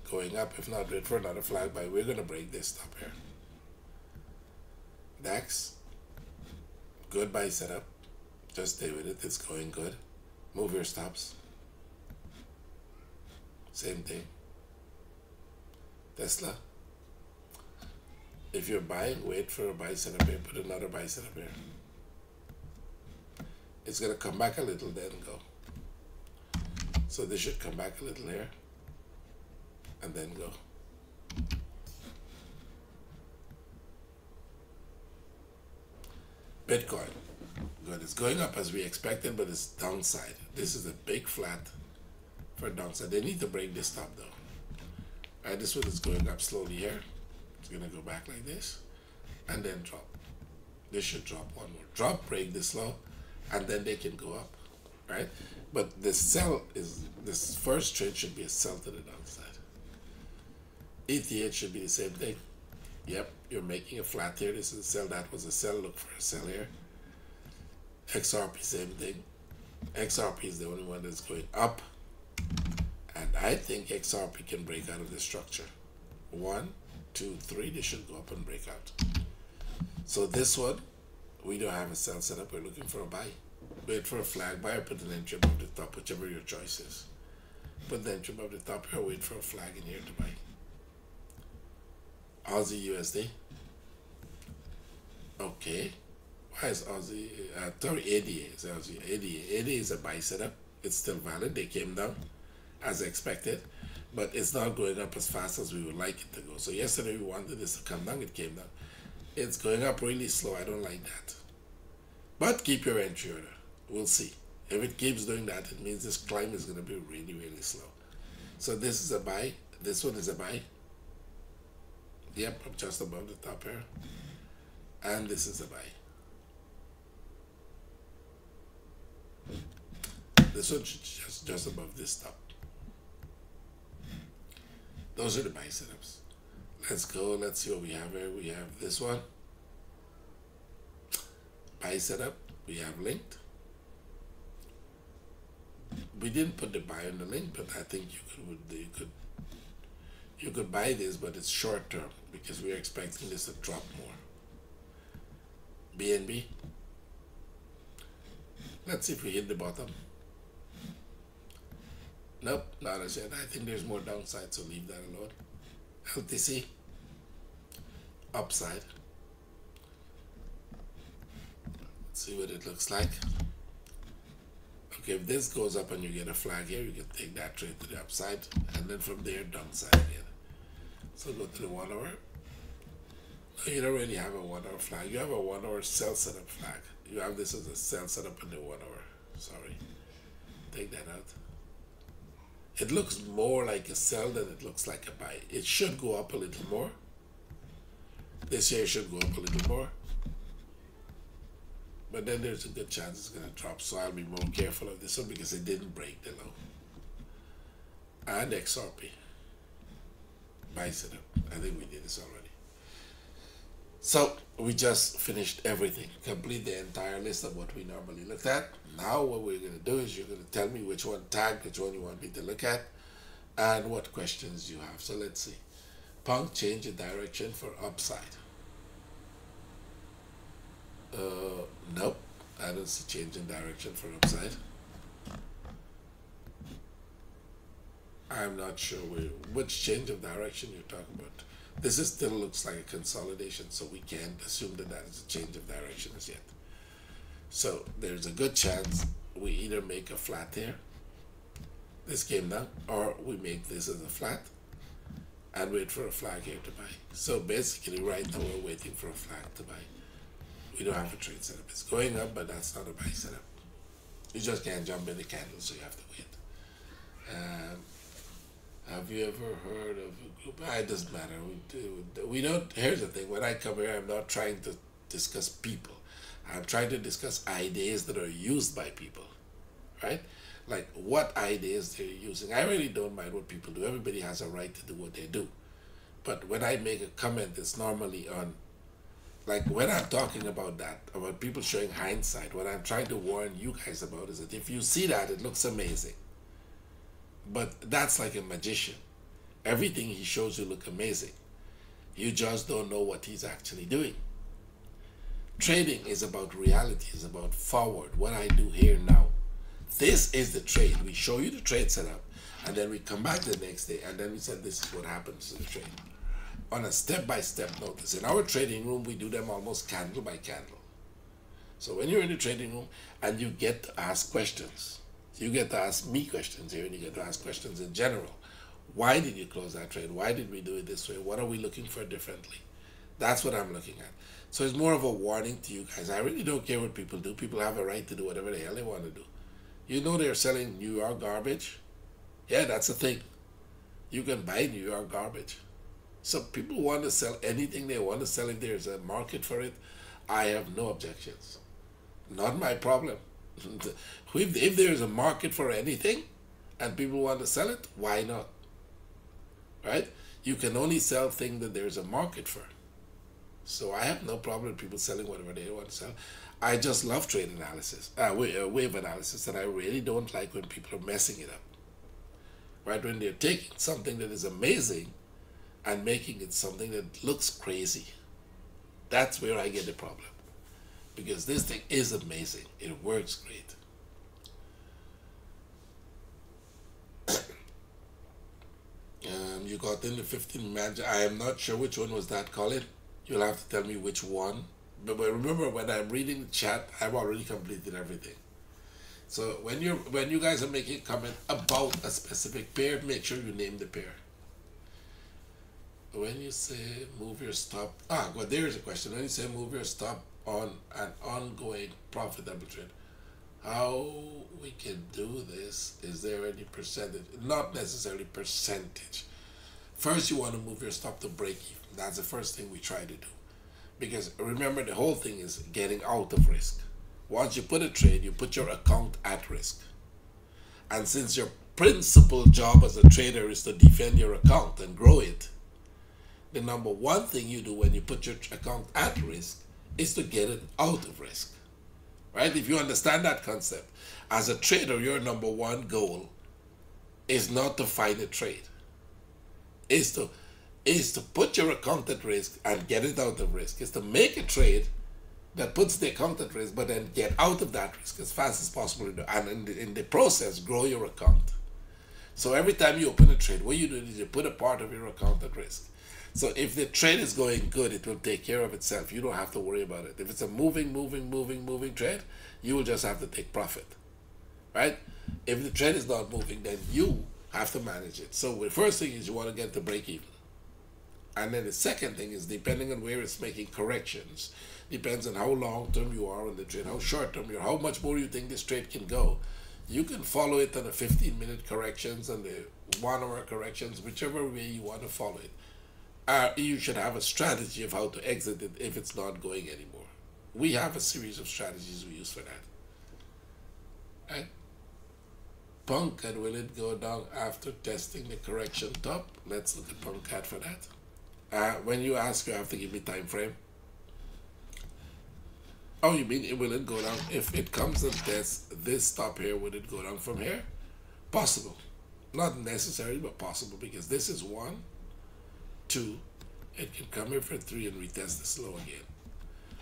Going up. If not, wait for another flag buy. We're going to break this top here. DAX. Good buy setup. Just stay with it. It's going good. Move your stops. Same thing. Tesla. If you're buying, wait for a buy setup here. Put another buy setup here. It's going to come back a little, then go. So this should come back a little here. And then go. Bitcoin. Good. It's going up as we expected, but it's downside. This is a big flat for downside. They need to break this top, though. All right, this one is going up slowly here. It's going to go back like this. And then drop. This should drop one more. Drop, break this low. And then they can go up, right? But the sell is, this first trade should be a sell to the downside. ETH should be the same thing. Yep, you're making a flat here. This is a sell. That was a sell. Look for a sell here. XRP, same thing. XRP is the only one that's going up. And I think XRP can break out of this structure. 1, 2, 3, they should go up and break out. So this one, we don't have a sell setup. We're looking for a buy. Wait for a flag buy or put an entry above the top, whichever your choice is. Put the entry above the top here, wait for a flag in here to buy. Aussie USD. Okay. Why is Aussie? ADA is Aussie. ADA is a buy setup. It's still valid. They came down as expected, but it's not going up as fast as we would like it to go. So yesterday we wanted this to come down. It came down. It's going up really slow. I don't like that. But keep your entry order. We'll see. If it keeps doing that, it means this climb is going to be really, really slow. So this is a buy. This one is a buy. Yep, I'm just above the top here. And this is a buy. This one just above this top. Those are the buy setups. Let's go. Let's see what we have here. We have this one. Buy setup. We have linked. We didn't put the buy on the link, but I think you could buy this, but it's short term because we're expecting this to drop more. BNB. Let's see if we hit the bottom. Nope, not as yet. I think there's more downside, so leave that alone. LTC, upside. Let's see what it looks like. Okay, if this goes up and you get a flag here, you can take that trade to the upside, and then from there downside again. So go to the 1 hour. No, you don't really have a 1 hour flag. You have a 1 hour sell setup flag. You have this as a sell setup in the 1 hour. Sorry, take that out. It looks more like a sell than it looks like a buy. It should go up a little more. This year it should go up a little more. But then there's a good chance it's going to drop. So I'll be more careful of this one because it didn't break the low. And XRP. Buy setup. I think we did this already. So we just finished everything. Complete the entire list of what we normally looked at. Now what we're going to do is you're going to tell me which one tagged, which one you want me to look at, and what questions you have. So let's see. Pound change in direction for upside. Nope. I don't see change in direction for upside. I'm not sure which change of direction you're talking about. This is still looks like a consolidation, so we can't assume that that is a change of direction as yet. So there's a good chance we either make a flat here this came down, or we make this as a flat and wait for a flag here to buy. So basically right now we're waiting for a flag to buy. We don't have a trade setup. It's going up, but that's not a buy setup. You just can't jump in the candle, so you have to wait. Have you ever heard of a group? It doesn't matter. We don't. Here's the thing. When I come here, I'm not trying to discuss people. I'm trying to discuss ideas that are used by people, right? Like what ideas they're using. I really don't mind what people do. Everybody has a right to do what they do. But when I make a comment, it's normally on, like when I'm talking about that, about people showing hindsight, what I'm trying to warn you guys about is that if you see that, it looks amazing. But that's like a magician. Everything he shows you look amazing. You just don't know what he's actually doing. Trading is about reality. It's about forward, what I do here now. This is the trade. We show you the trade setup, and then we come back the next day, and then we said this is what happens to the trade. On a step-by-step notice. In our trading room, we do them almost candle by candle. So when you're in the trading room and you get to ask questions, you get to ask me questions here, and you get to ask questions in general. Why did you close that trade? Why did we do it this way? What are we looking for differently? That's what I'm looking at. So it's more of a warning to you guys. I really don't care what people do. People have a right to do whatever the hell they want to do. You know they're selling New York garbage? Yeah, that's a thing. You can buy New York garbage. So people want to sell anything they want to sell. If there's a market for it, I have no objections. Not my problem. If there is a market for anything and people want to sell it, why not? Right? You can only sell things that there's a market for. So I have no problem with people selling whatever they want to sell. I just love trade analysis, wave analysis, and I really don't like when people are messing it up. Right? When they're taking something that is amazing and making it something that looks crazy. That's where I get the problem. Because this thing is amazing. It works great. You got in the 15 manager. I am not sure which one was that, Colin. You'll have to tell me which one. But remember, when I'm reading the chat, I've already completed everything. So when you guys are making a comment about a specific pair, make sure you name the pair. When you say move your stop, well, there's a question. When you say move your stop on an ongoing profitable trade, how we can do this? Is there any percentage? Not necessarily percentage. First, you want to move your stop to break even. That's the first thing we try to do. Because remember, the whole thing is getting out of risk. Once you put a trade, you put your account at risk. And since your principal job as a trader is to defend your account and grow it, the number one thing you do when you put your account at risk is to get it out of risk, right? If you understand that concept, as a trader, your number one goal is not to find a trade, is to put your account at risk and get it out of risk, is to make a trade that puts the account at risk, but then get out of that risk as fast as possible, and in the process, grow your account. So every time you open a trade, what you do is you put a part of your account at risk. So if the trade is going good, it will take care of itself. You don't have to worry about it. If it's a moving trade, you will just have to take profit, right? If the trade is not moving, then you have to manage it. So the first thing is you want to get to break even. And then the second thing is, depending on where it's making corrections, depends on how long-term you are on the trade, how short-term you are, how much more you think this trade can go. You can follow it on the 15-minute corrections and the 1-hour corrections, whichever way you want to follow it. You should have a strategy of how to exit it if it's not going anymore. We have a series of strategies we use for that. Right? Punkad, will it go down after testing the correction top? Let's look at Punkad for that. When you ask, you have to give me time frame. Oh, you mean will it go down? If it comes and tests this top here, would it go down from here? Possible. Not necessary, but possible, because this is 1, 2, it can come here for 3 and retest this low again.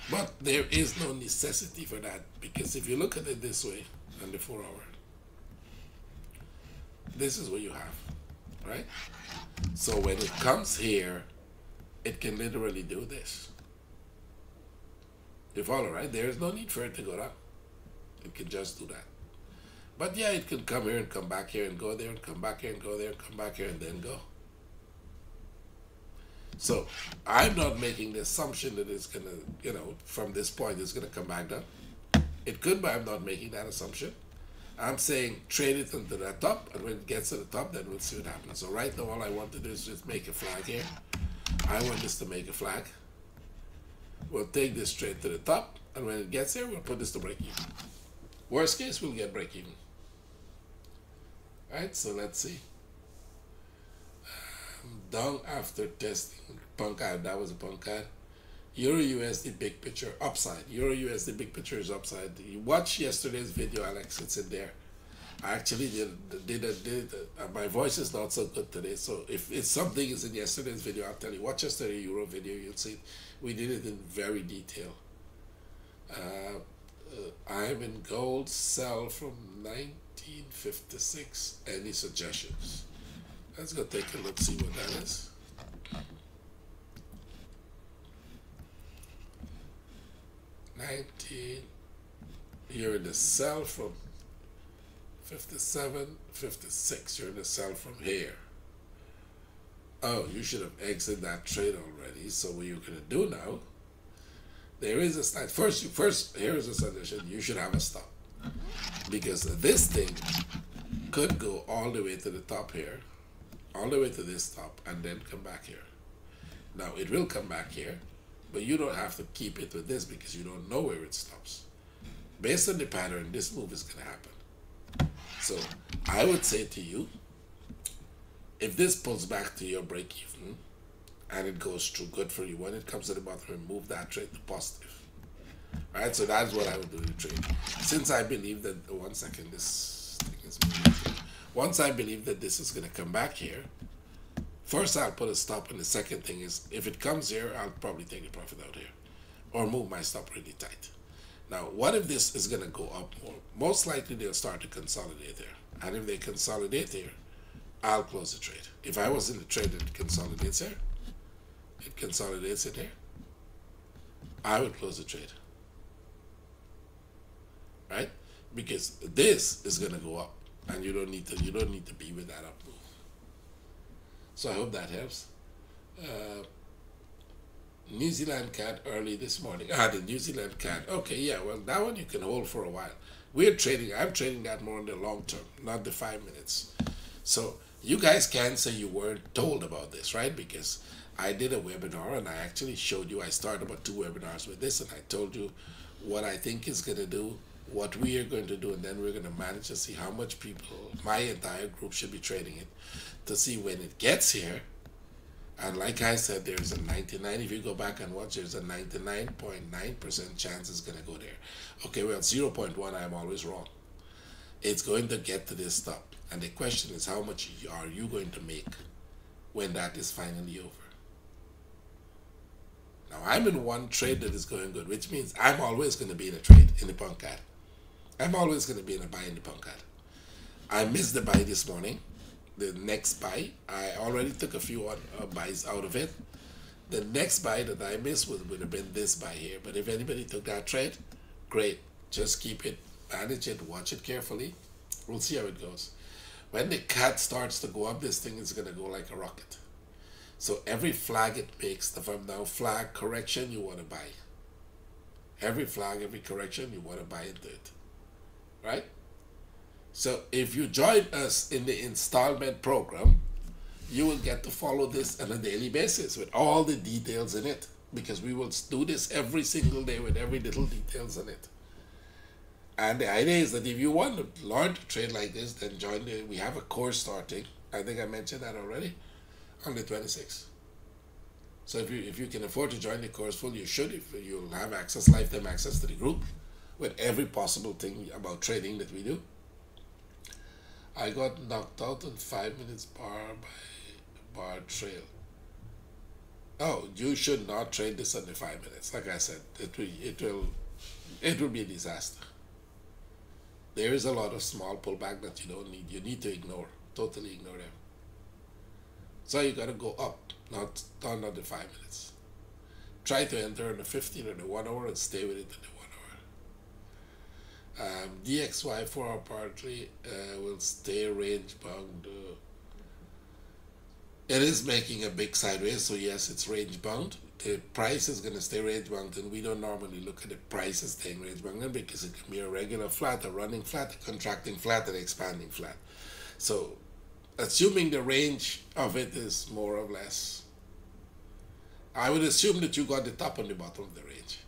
But there is no necessity for that, because if you look at it this way on the 4-hour, this is what you have, right? So when it comes here, it can literally do this. You follow, right? There is no need for it to go down. It can just do that. But yeah, it could come here and come back here and go there and come back here and go there and come back here and then go. So I'm not making the assumption that it's going to, you know, from this point it's going to come back down. It could, but I'm not making that assumption. I'm saying trade it into the top, and when it gets to the top, then we'll see what happens. So right now all I want to do is just make a flag here. I want this to make a flag. We'll take this straight to the top, and when it gets here, we'll put this to break even. Worst case, we'll get break even. All right, so let's see. Down after testing, punk card, that was a punk card. Euro USD big picture upside. Euro USD big picture is upside. You watch yesterday's video, Alex. It's in there. I actually did my voice is not so good today. So if it's something is in yesterday's video, I'll tell you. Watch yesterday's Euro video. You'll see it. We did it in very detail. I'm in gold. Sell from 1956. Any suggestions? Let's go take a look. See what that is. You're in the sell from 57, 56. You're in the sell from here. Oh, you should have exited that trade already. So what you're gonna do now? There is a slight. First, here is a suggestion. You should have a stop because this thing could go all the way to the top here, all the way to this top, and then come back here. Now it will come back here. But you don't have to keep it with this because you don't know where it stops. Based on the pattern, this move is going to happen. So I would say to you, if this pulls back to your break even and it goes through, good for you. When it comes to the bottom, remove that trade to positive. All right, so that's what I would do in the trade. Since I believe that, once I believe that this is going to come back here, first, I'll put a stop, and the second thing is, if it comes here, I'll probably take the profit out here or move my stop really tight. Now, what if this is going to go up more? Most likely, they'll start to consolidate there. And if they consolidate here, I'll close the trade. If I was in the trade that consolidates here, it consolidates in here, I would close the trade. Right? Because this is going to go up, and you don't need to be with that up move. So I hope that helps. New Zealand cat early this morning. The New Zealand cat. Okay, yeah, well, that one you can hold for a while. We're trading. I'm trading that more in the long term, not the 5 minutes. So you guys can say you weren't told about this, right? Because I did a webinar and I actually showed you. I started about 2 webinars with this and I told you what I think is going to do, what we are going to do, and then we're going to manage to see how much people, my entire group should be trading it, to see when it gets here. And like I said, there's a 99, if you go back and watch, there's a 99.9% chance it's going to go there. Okay, well, 0.1, I'm always wrong. It's going to get to this stop. And the question is, how much are you going to make when that is finally over? Now, I'm in one trade that is going good, which means I'm always going to be in a trade, in the punk cat. I'm always going to be in a buy in the punk cat. I missed the buy this morning. The next buy, I already took a few buys out of it. The next buy that I missed would have been this buy here. But if anybody took that trade, great. Just keep it, manage it, watch it carefully. We'll see how it goes. When the cat starts to go up, this thing is going to go like a rocket. So every flag it makes, from now, flag correction, you want to buy. Every flag, every correction, you want to buy into it. Right? So if you join us in the installment program, you will get to follow this on a daily basis with all the details in it, because we will do this every single day with every little details in it. And the idea is that if you want to learn to trade like this, then join the, we have a course starting. I think I mentioned that already, on the 26th. So if you can afford to join the course full, you should. If you'll have access, lifetime access to the group with every possible thing about trading that we do. I got knocked out in 5 minutes bar by bar trail. Oh, you should not trade this under 5 minutes. Like I said, it will be a disaster. There is a lot of small pullback that you don't need. You need to ignore, totally ignore them. So you gotta go up, not under 5 minutes. Try to enter in the 15 or the 1 hour and stay with it in the 1 hour. DXY for our party will stay range bound. It is making a big sideways, so yes, it's range bound. The price is going to stay range bound, and we don't normally look at the price as staying range bound because it can be a regular flat, a running flat, a contracting flat, an expanding flat. So assuming the range of it is more or less, I would assume that you got the top and the bottom of the range.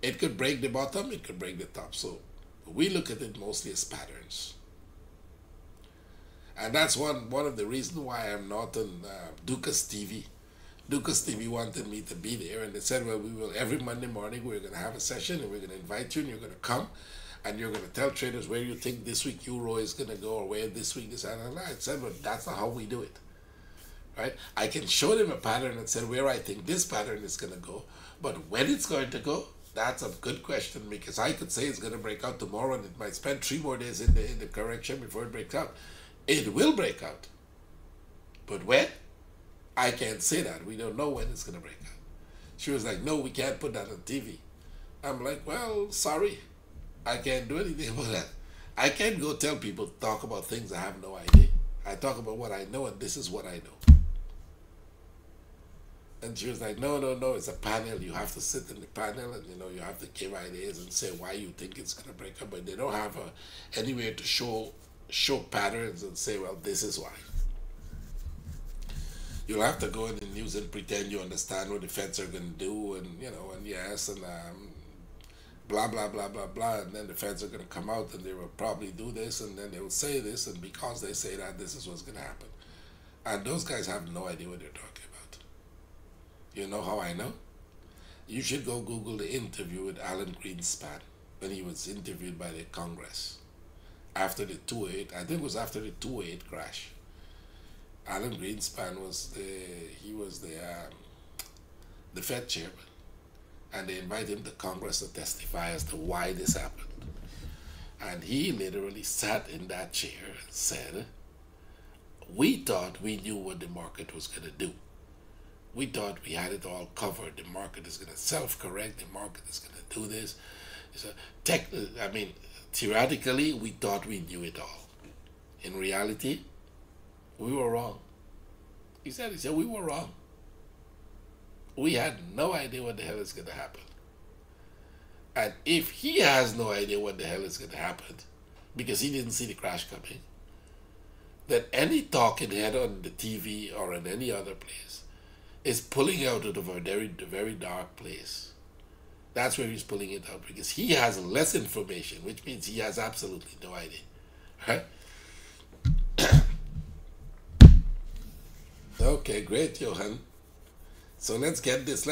It could break the bottom, it could break the top. So we look at it mostly as patterns. And that's one of the reasons why I'm not on Dukas TV. Dukas TV wanted me to be there, and they said, well, we will, every Monday morning we're going to have a session and we're going to invite you and you're going to come and you're going to tell traders where you think this week Euro is going to go or where this week is. And I said, well, that's not how we do it. Right? I can show them a pattern and say where I think this pattern is going to go, but when it's going to go, that's a good question, because I could say it's going to break out tomorrow and it might spend 3 more days in the correction before it breaks out. It will break out. But when? I can't say that. We don't know when it's going to break out. She was like, no, we can't put that on TV. I'm like, well, sorry. I can't do anything about that. I can't go tell people to talk about things I have no idea. I talk about what I know, and this is what I know. And she was like, no, no, no, it's a panel. You have to sit in the panel and, you know, you have to give ideas and say why you think it's going to break up. But they don't have anywhere to show patterns and say, well, this is why. You'll have to go in the news and pretend you understand what the Feds are going to do and, you know, and yes, and blah, blah, blah, blah, blah. And then the Feds are going to come out and they will probably do this and then they will say this. And because they say that, this is what's going to happen. And those guys have no idea what they're talking about. You know how I know? You should go Google the interview with Alan Greenspan when he was interviewed by the Congress after the 2008, I think it was after the 2008 crash. Alan Greenspan was the Fed chairman, and they invited him to Congress to testify as to why this happened. And he literally sat in that chair and said, we thought we knew what the market was going to do. We thought we had it all covered. The market is going to self-correct. The market is going to do this. So theoretically, we thought we knew it all. In reality, we were wrong. He said, we were wrong. We had no idea what the hell is going to happen. And if he has no idea what the hell is going to happen, because he didn't see the crash coming, then any talking head on the TV or in any other place is pulling out of a very dark place. That's where he's pulling it out, because he has less information, which means he has absolutely no idea. Right? Okay, great, Johan. So let's get this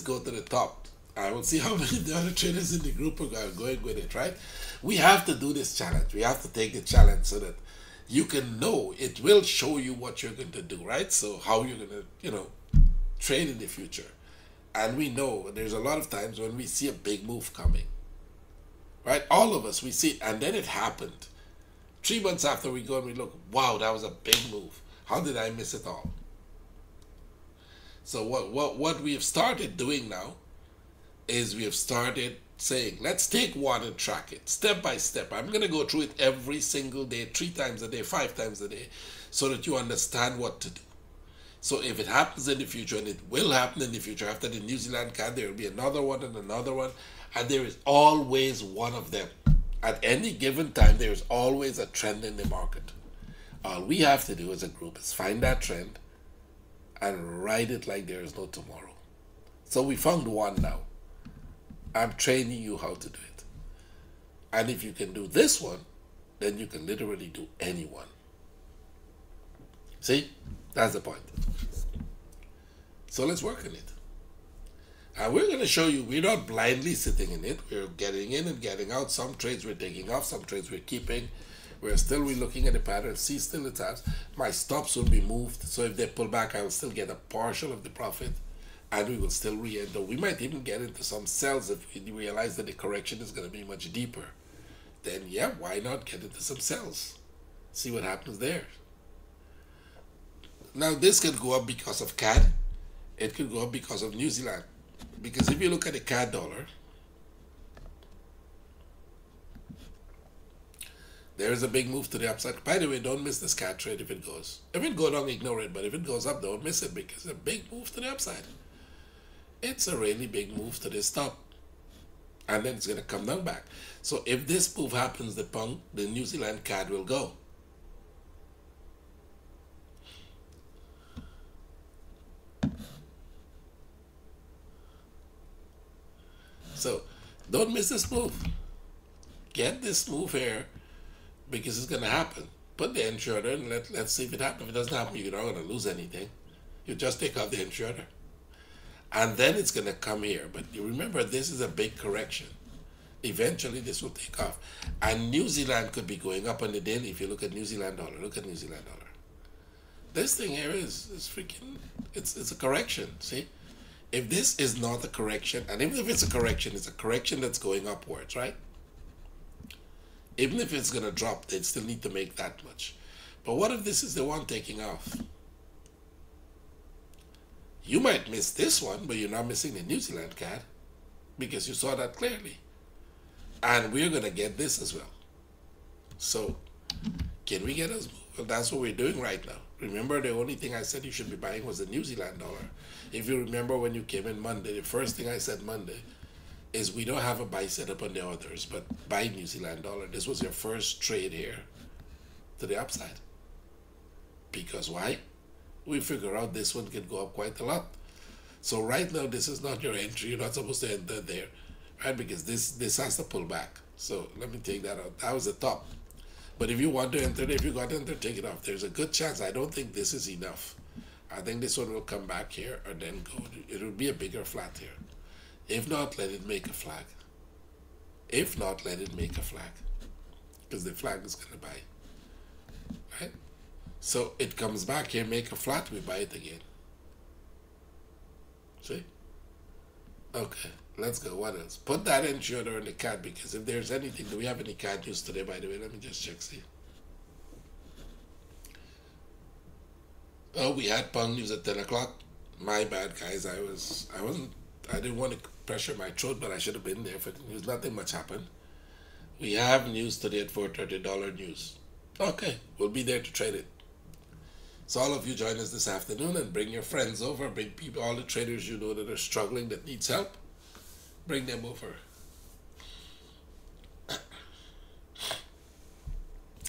go to the top. I will see how many the other traders in the group are going with it, right? We have to do this challenge. We have to take the challenge so that you can know. It will show you what you're going to do, right? So how you're going to, you know, trade in the future. And we know there's a lot of times when we see a big move coming, right? All of us, we see it, and then it happened. 3 months after, we go and we look, wow, that was a big move. How did I miss it all? So what we have started doing now is we have started saying, let's take one and track it step by step. I'm going to go through it every single day, 3 times a day, 5 times a day, so that you understand what to do. So if it happens in the future, and it will happen in the future, after the New Zealand card, there will be another one and another one, and there is always one of them. At any given time, there is always a trend in the market. All we have to do as a group is find that trend and ride it like there is no tomorrow. So we found one now. I'm training you how to do it. And if you can do this one, then you can literally do any one. See? That's the point. So let's work on it. And we're going to show you, we're not blindly sitting in it. We're getting in and getting out. Some trades we're taking off, some trades we're keeping. We're looking at the pattern, see still the times. My stops will be moved. So if they pull back, I will still get a partial of the profit. And we will still re-enter. We might even get into some sells if we realize that the correction is going to be much deeper. Then, yeah, why not get into some sells? See what happens there. Now, this could go up because of CAD. It could go up because of New Zealand. Because if you look at the CAD dollar, There's a big move to the upside. By the way, don't miss this cat trade if it goes. If it goes down, ignore it. But if it goes up, don't miss it because it's a big move to the upside. It's a really big move to this top. And then it's going to come down back. So if this move happens, the pound, the New Zealand CAD will go. So don't miss this move. Get this move here because it's going to happen. Put the insurer and let's see if it happens. If it doesn't happen, you're not going to lose anything. You just take out the insurer. And then it's going to come here. But you remember, this is a big correction. Eventually, this will take off. And New Zealand could be going up on the daily if you look at New Zealand dollar. Look at New Zealand dollar. This thing here is freaking, it's a correction, see? If this is not a correction, and even if it's a correction that's going upwards, right? Even if it's going to drop, they still need to make that much. But what if this is the one taking off? You might miss this one, but you're not missing the New Zealand CAD because you saw that clearly. And we're going to get this as well. So can we get us? Well, that's what we're doing right now. Remember, the only thing I said you should be buying was the New Zealand dollar. If you remember when you came in Monday, the first thing I said Monday is we don't have a buy setup on the others, but buy New Zealand dollar. This was your first trade here to the upside. Because why? We figure out this one can go up quite a lot. So right now, this is not your entry. You're not supposed to enter there, right? Because this has to pull back. So let me take that out. That was the top. But if you want to enter, if you got to enter, take it off. There's a good chance. I don't think this is enough. I think this one will come back here and then go. It will be a bigger flat here. If not, let it make a flag. If not, let it make a flag. Because the flag is going to buy. Right? So it comes back here, make a flat, we buy it again. See? Okay, let's go. What else? Put that insurer on the CAD because if there's anything, do we have any CAD news today, by the way? Let me just check, see. Oh, we had pound news at 10 o'clock. My bad, guys. I didn't want to pressure my throat, but I should have been there for news. Nothing much happened. We have news today at $4.30 dollar news. Okay, we'll be there to trade it. So all of you join us this afternoon and bring your friends over, bring people, all the traders you know that are struggling, that needs help, bring them over.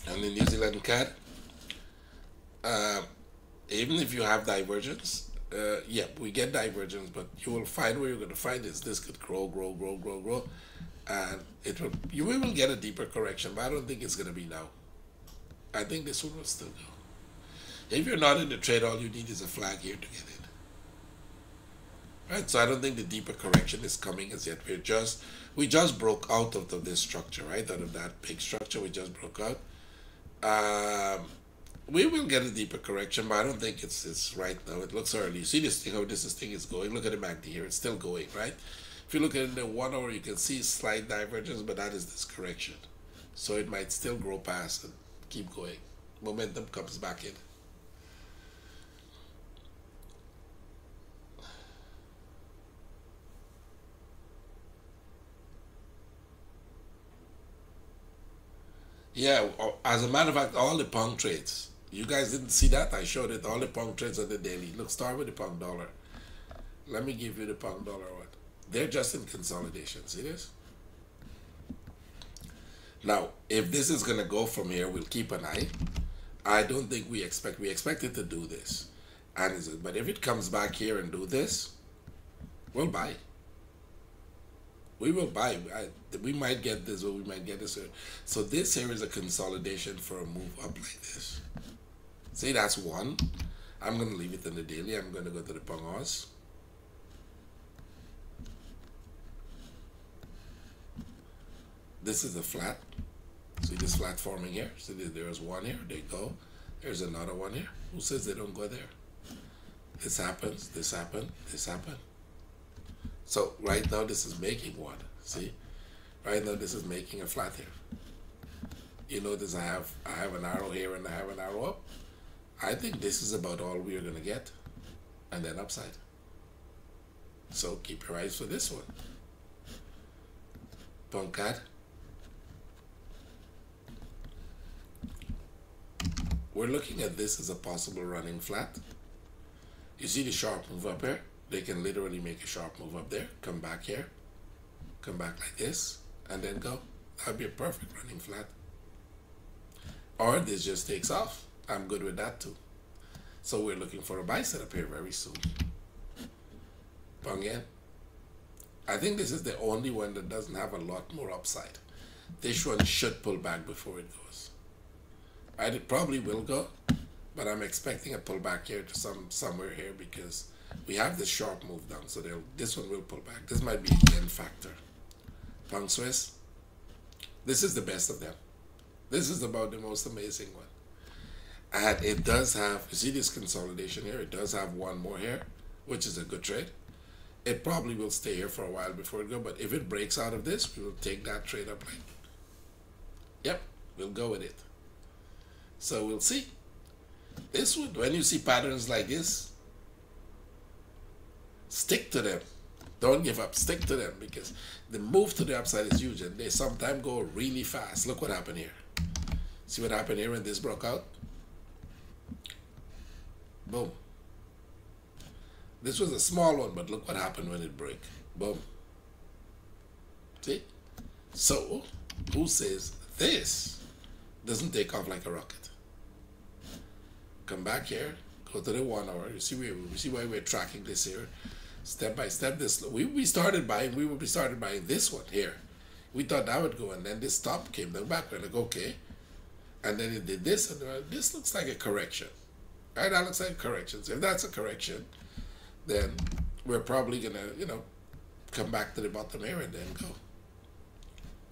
And the New Zealand CAD, even if you have divergence, yeah, we get divergence, but you will find where you're going to find is this could grow, and it will, you will get a deeper correction, but I don't think it's going to be now. I think this one will still go. If you're not in the trade, all you need is a flag here to get in. Right? So I don't think the deeper correction is coming as yet. We just broke out of this structure, right? Out of that big structure, we just broke out. We will get a deeper correction, but I don't think it's right now. It looks early. You see this thing, how this thing is going. Look at the MACD here. It's still going, right? If you look at it in the 1 hour, you can see slight divergence, but that is this correction. So it might still grow past and keep going. Momentum comes back in. Yeah, as a matter of fact, all the pound trades. You guys didn't see that? I showed it. All the pound trades on the daily. Look, start with the pound dollar. Let me give you the pound dollar one. They're just in consolidation. See this? Now, if this is going to go from here, we'll keep an eye. I don't think we expect it to do this. But if it comes back here and do this, we'll buy. We will buy. We might get this or we might get this. So this here is a consolidation for a move up like this. See, that's one. I'm going to leave it in the daily. I'm going to go to the pound Aussie. This is a flat. See this flat forming here? See, there's one here. They go. There's another one here. Who says they don't go there? This happens. This happened. This happened. So right now this is making one, see? Right now this is making a flat here. You notice I have an arrow here and I have an arrow up. I think this is about all we are gonna get, and then upside. So keep your eyes for this one. Pound CAD. We're looking at this as a possible running flat. You see the sharp move up here? They can literally make a sharp move up there, come back here, come back like this, and then go. That would be a perfect running flat. Or this just takes off. I'm good with that too. So we're looking for a buy setup here very soon. Pung yen. I think this is the only one that doesn't have a lot more upside. This one should pull back before it goes. It probably will go, but I'm expecting a pullback here to somewhere here because we have this sharp move down. So this one will pull back. This might be the end factor. Pung Swiss. This is the best of them. This is about the most amazing one. And it does have, you see this consolidation here? It does have one more here, which is a good trade. It probably will stay here for a while before it goes, but if it breaks out of this, we will take that trade up like, yep, we'll go with it. So we'll see. This would, when you see patterns like this, stick to them. Don't give up, stick to them, because the move to the upside is huge and they sometimes go really fast. Look what happened here. See what happened here when this broke out? Boom. This was a small one, but look what happened when it broke. Boom. See? So, who says this doesn't take off like a rocket? Come back here, go to the 1 hour. You see, why we're tracking this here. Step by step, this we started buying this one here. We thought that would go, and then this top came back. We're like, okay, and then it did this, and this looks like a correction, right? That looks like a correction. So if that's a correction, then we're probably gonna, you know, come back to the bottom here and then go.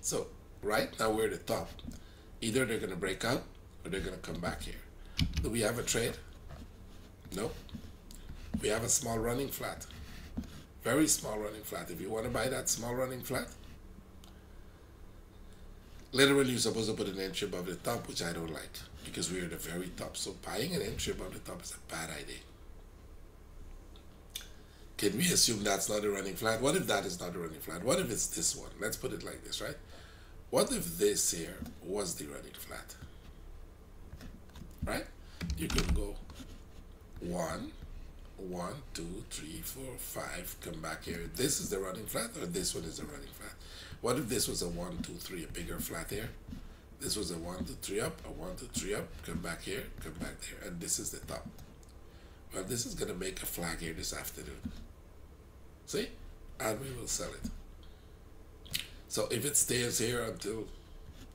So right now we're at the top. Either they're gonna break out or they're gonna come back here. Do we have a trade? Nope. We have a small running flat. Very small running flat. If you want to buy that small running flat, literally you're supposed to put an entry above the top, which I don't like because we're at the very top. So buying an entry above the top is a bad idea. Can we assume that's not a running flat? What if that is not a running flat? What if it's this one? Let's put it like this, right? What if this here was the running flat? Right? You could go 1, 1, 2, 3, 4, 5, come back here. This is the running flat, or this one is the running flat. What if this was a 1, 2, 3, a bigger flat here? This was a 1, 2, 3 up, a 1, 2, 3 up, come back here, come back there, and this is the top. Well, this is gonna make a flag here this afternoon. See? And we will sell it. So if it stays here until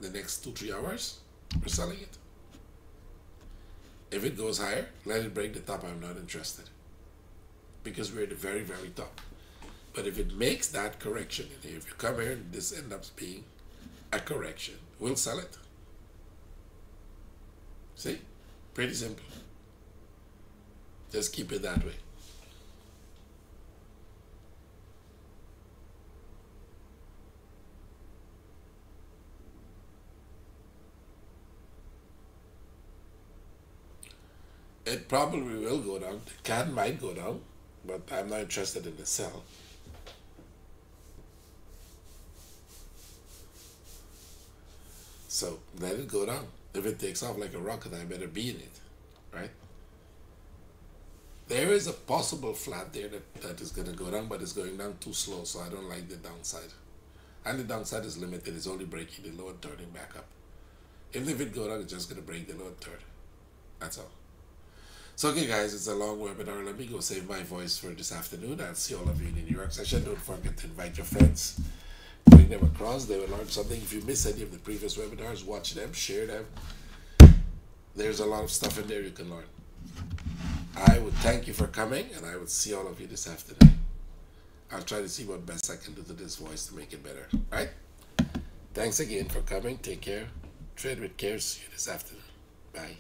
the next 2-3 hours, we're selling it. If it goes higher, let it break the top. I'm not interested, because we're at the very, very top. But if it makes that correction in here, if you come here and this ends up being a correction, we'll sell it. See? Pretty simple. Just keep it that way. It probably will go down. It might go down. But I'm not interested in the sell. So let it go down. If it takes off like a rocket, I better be in it, right? There is a possible flat there that is going to go down, but it's going down too slow, so I don't like the downside. And the downside is limited. It's only breaking the low and turning back up. Even if it goes down, it's just going to break the low and turn. That's all. So okay guys, it's a long webinar. Let me go save my voice for this afternoon. I'll see all of you in the New York session. Don't forget to invite your friends. Bring them across. They will learn something. If you miss any of the previous webinars, watch them, share them. There's a lot of stuff in there you can learn. I would thank you for coming, and I would see all of you this afternoon. I'll try to see what best I can do to this voice to make it better. All right? Thanks again for coming. Take care. Trade with care. See you this afternoon. Bye.